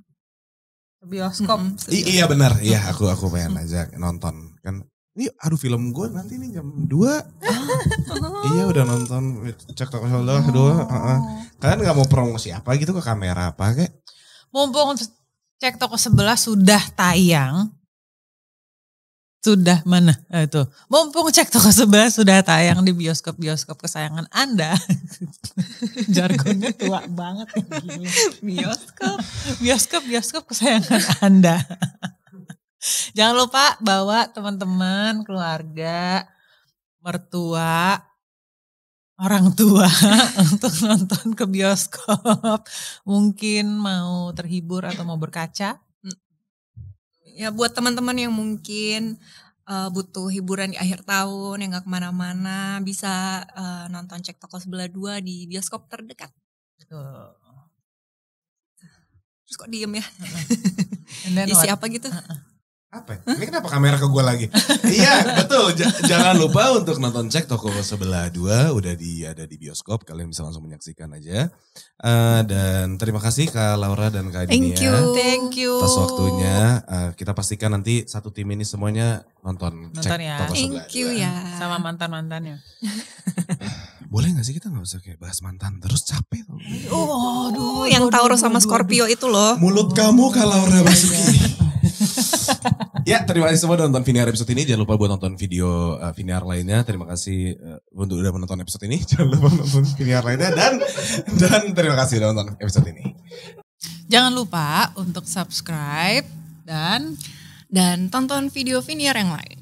bioskop. Mm-hmm. I- iya benar, iya aku aku pengen ajak nonton kan. Ini aduh film gue nanti nih jam dua. Oh. Iya udah nonton Cek Toko Sebelah dua. Oh. Uh-uh. Kalian nggak mau promosi apa gitu ke kamera apa kayak? Mumpung Cek Toko Sebelah sudah tayang, sudah mana eh, itu, mumpung Cek Toko Sebelah sudah tayang di bioskop-bioskop kesayangan Anda. Jargonnya tua banget ya, gini. Bioskop, bioskop-bioskop kesayangan Anda. Jangan lupa bawa teman-teman, keluarga, mertua, orang tua untuk nonton ke bioskop. Mungkin mau terhibur atau mau berkaca. Ya buat teman-teman yang mungkin uh, butuh hiburan di akhir tahun yang gak kemana-mana, bisa uh, nonton Cek Toko Sebelah dua di bioskop terdekat. Betul. Terus kok diem ya? Uh-huh. Isi what? Apa gitu? Uh-huh. Apa? Ini kenapa kamera ke gue lagi? Iya betul, J- jangan lupa untuk nonton Cek Toko Sebelah dua, udah di ada di bioskop, kalian bisa langsung menyaksikan aja. Uh, dan terima kasih Kak Laura dan Kak Adinia. Thank you, thank you. Atas waktunya, uh, kita pastikan nanti satu tim ini semuanya nonton, nonton Cek ya. Toko Sebelah dua. Thank you ya. Sama mantan-mantannya. Boleh gak sih kita gak usah kayak bahas mantan terus, capek. Oh aduh aduh, yang Taurus sama Scorpio itu loh. Mulut kamu kalau Laura Basuki. Ya, terima kasih semua nonton Viniar episode ini. Jangan lupa buat nonton video uh, Viniar lainnya. Terima kasih uh, untuk udah menonton episode ini. Jangan lupa nonton Viniar lainnya dan dan terima kasih udah nonton episode ini. Jangan lupa untuk subscribe dan dan tonton video Viniar yang lain.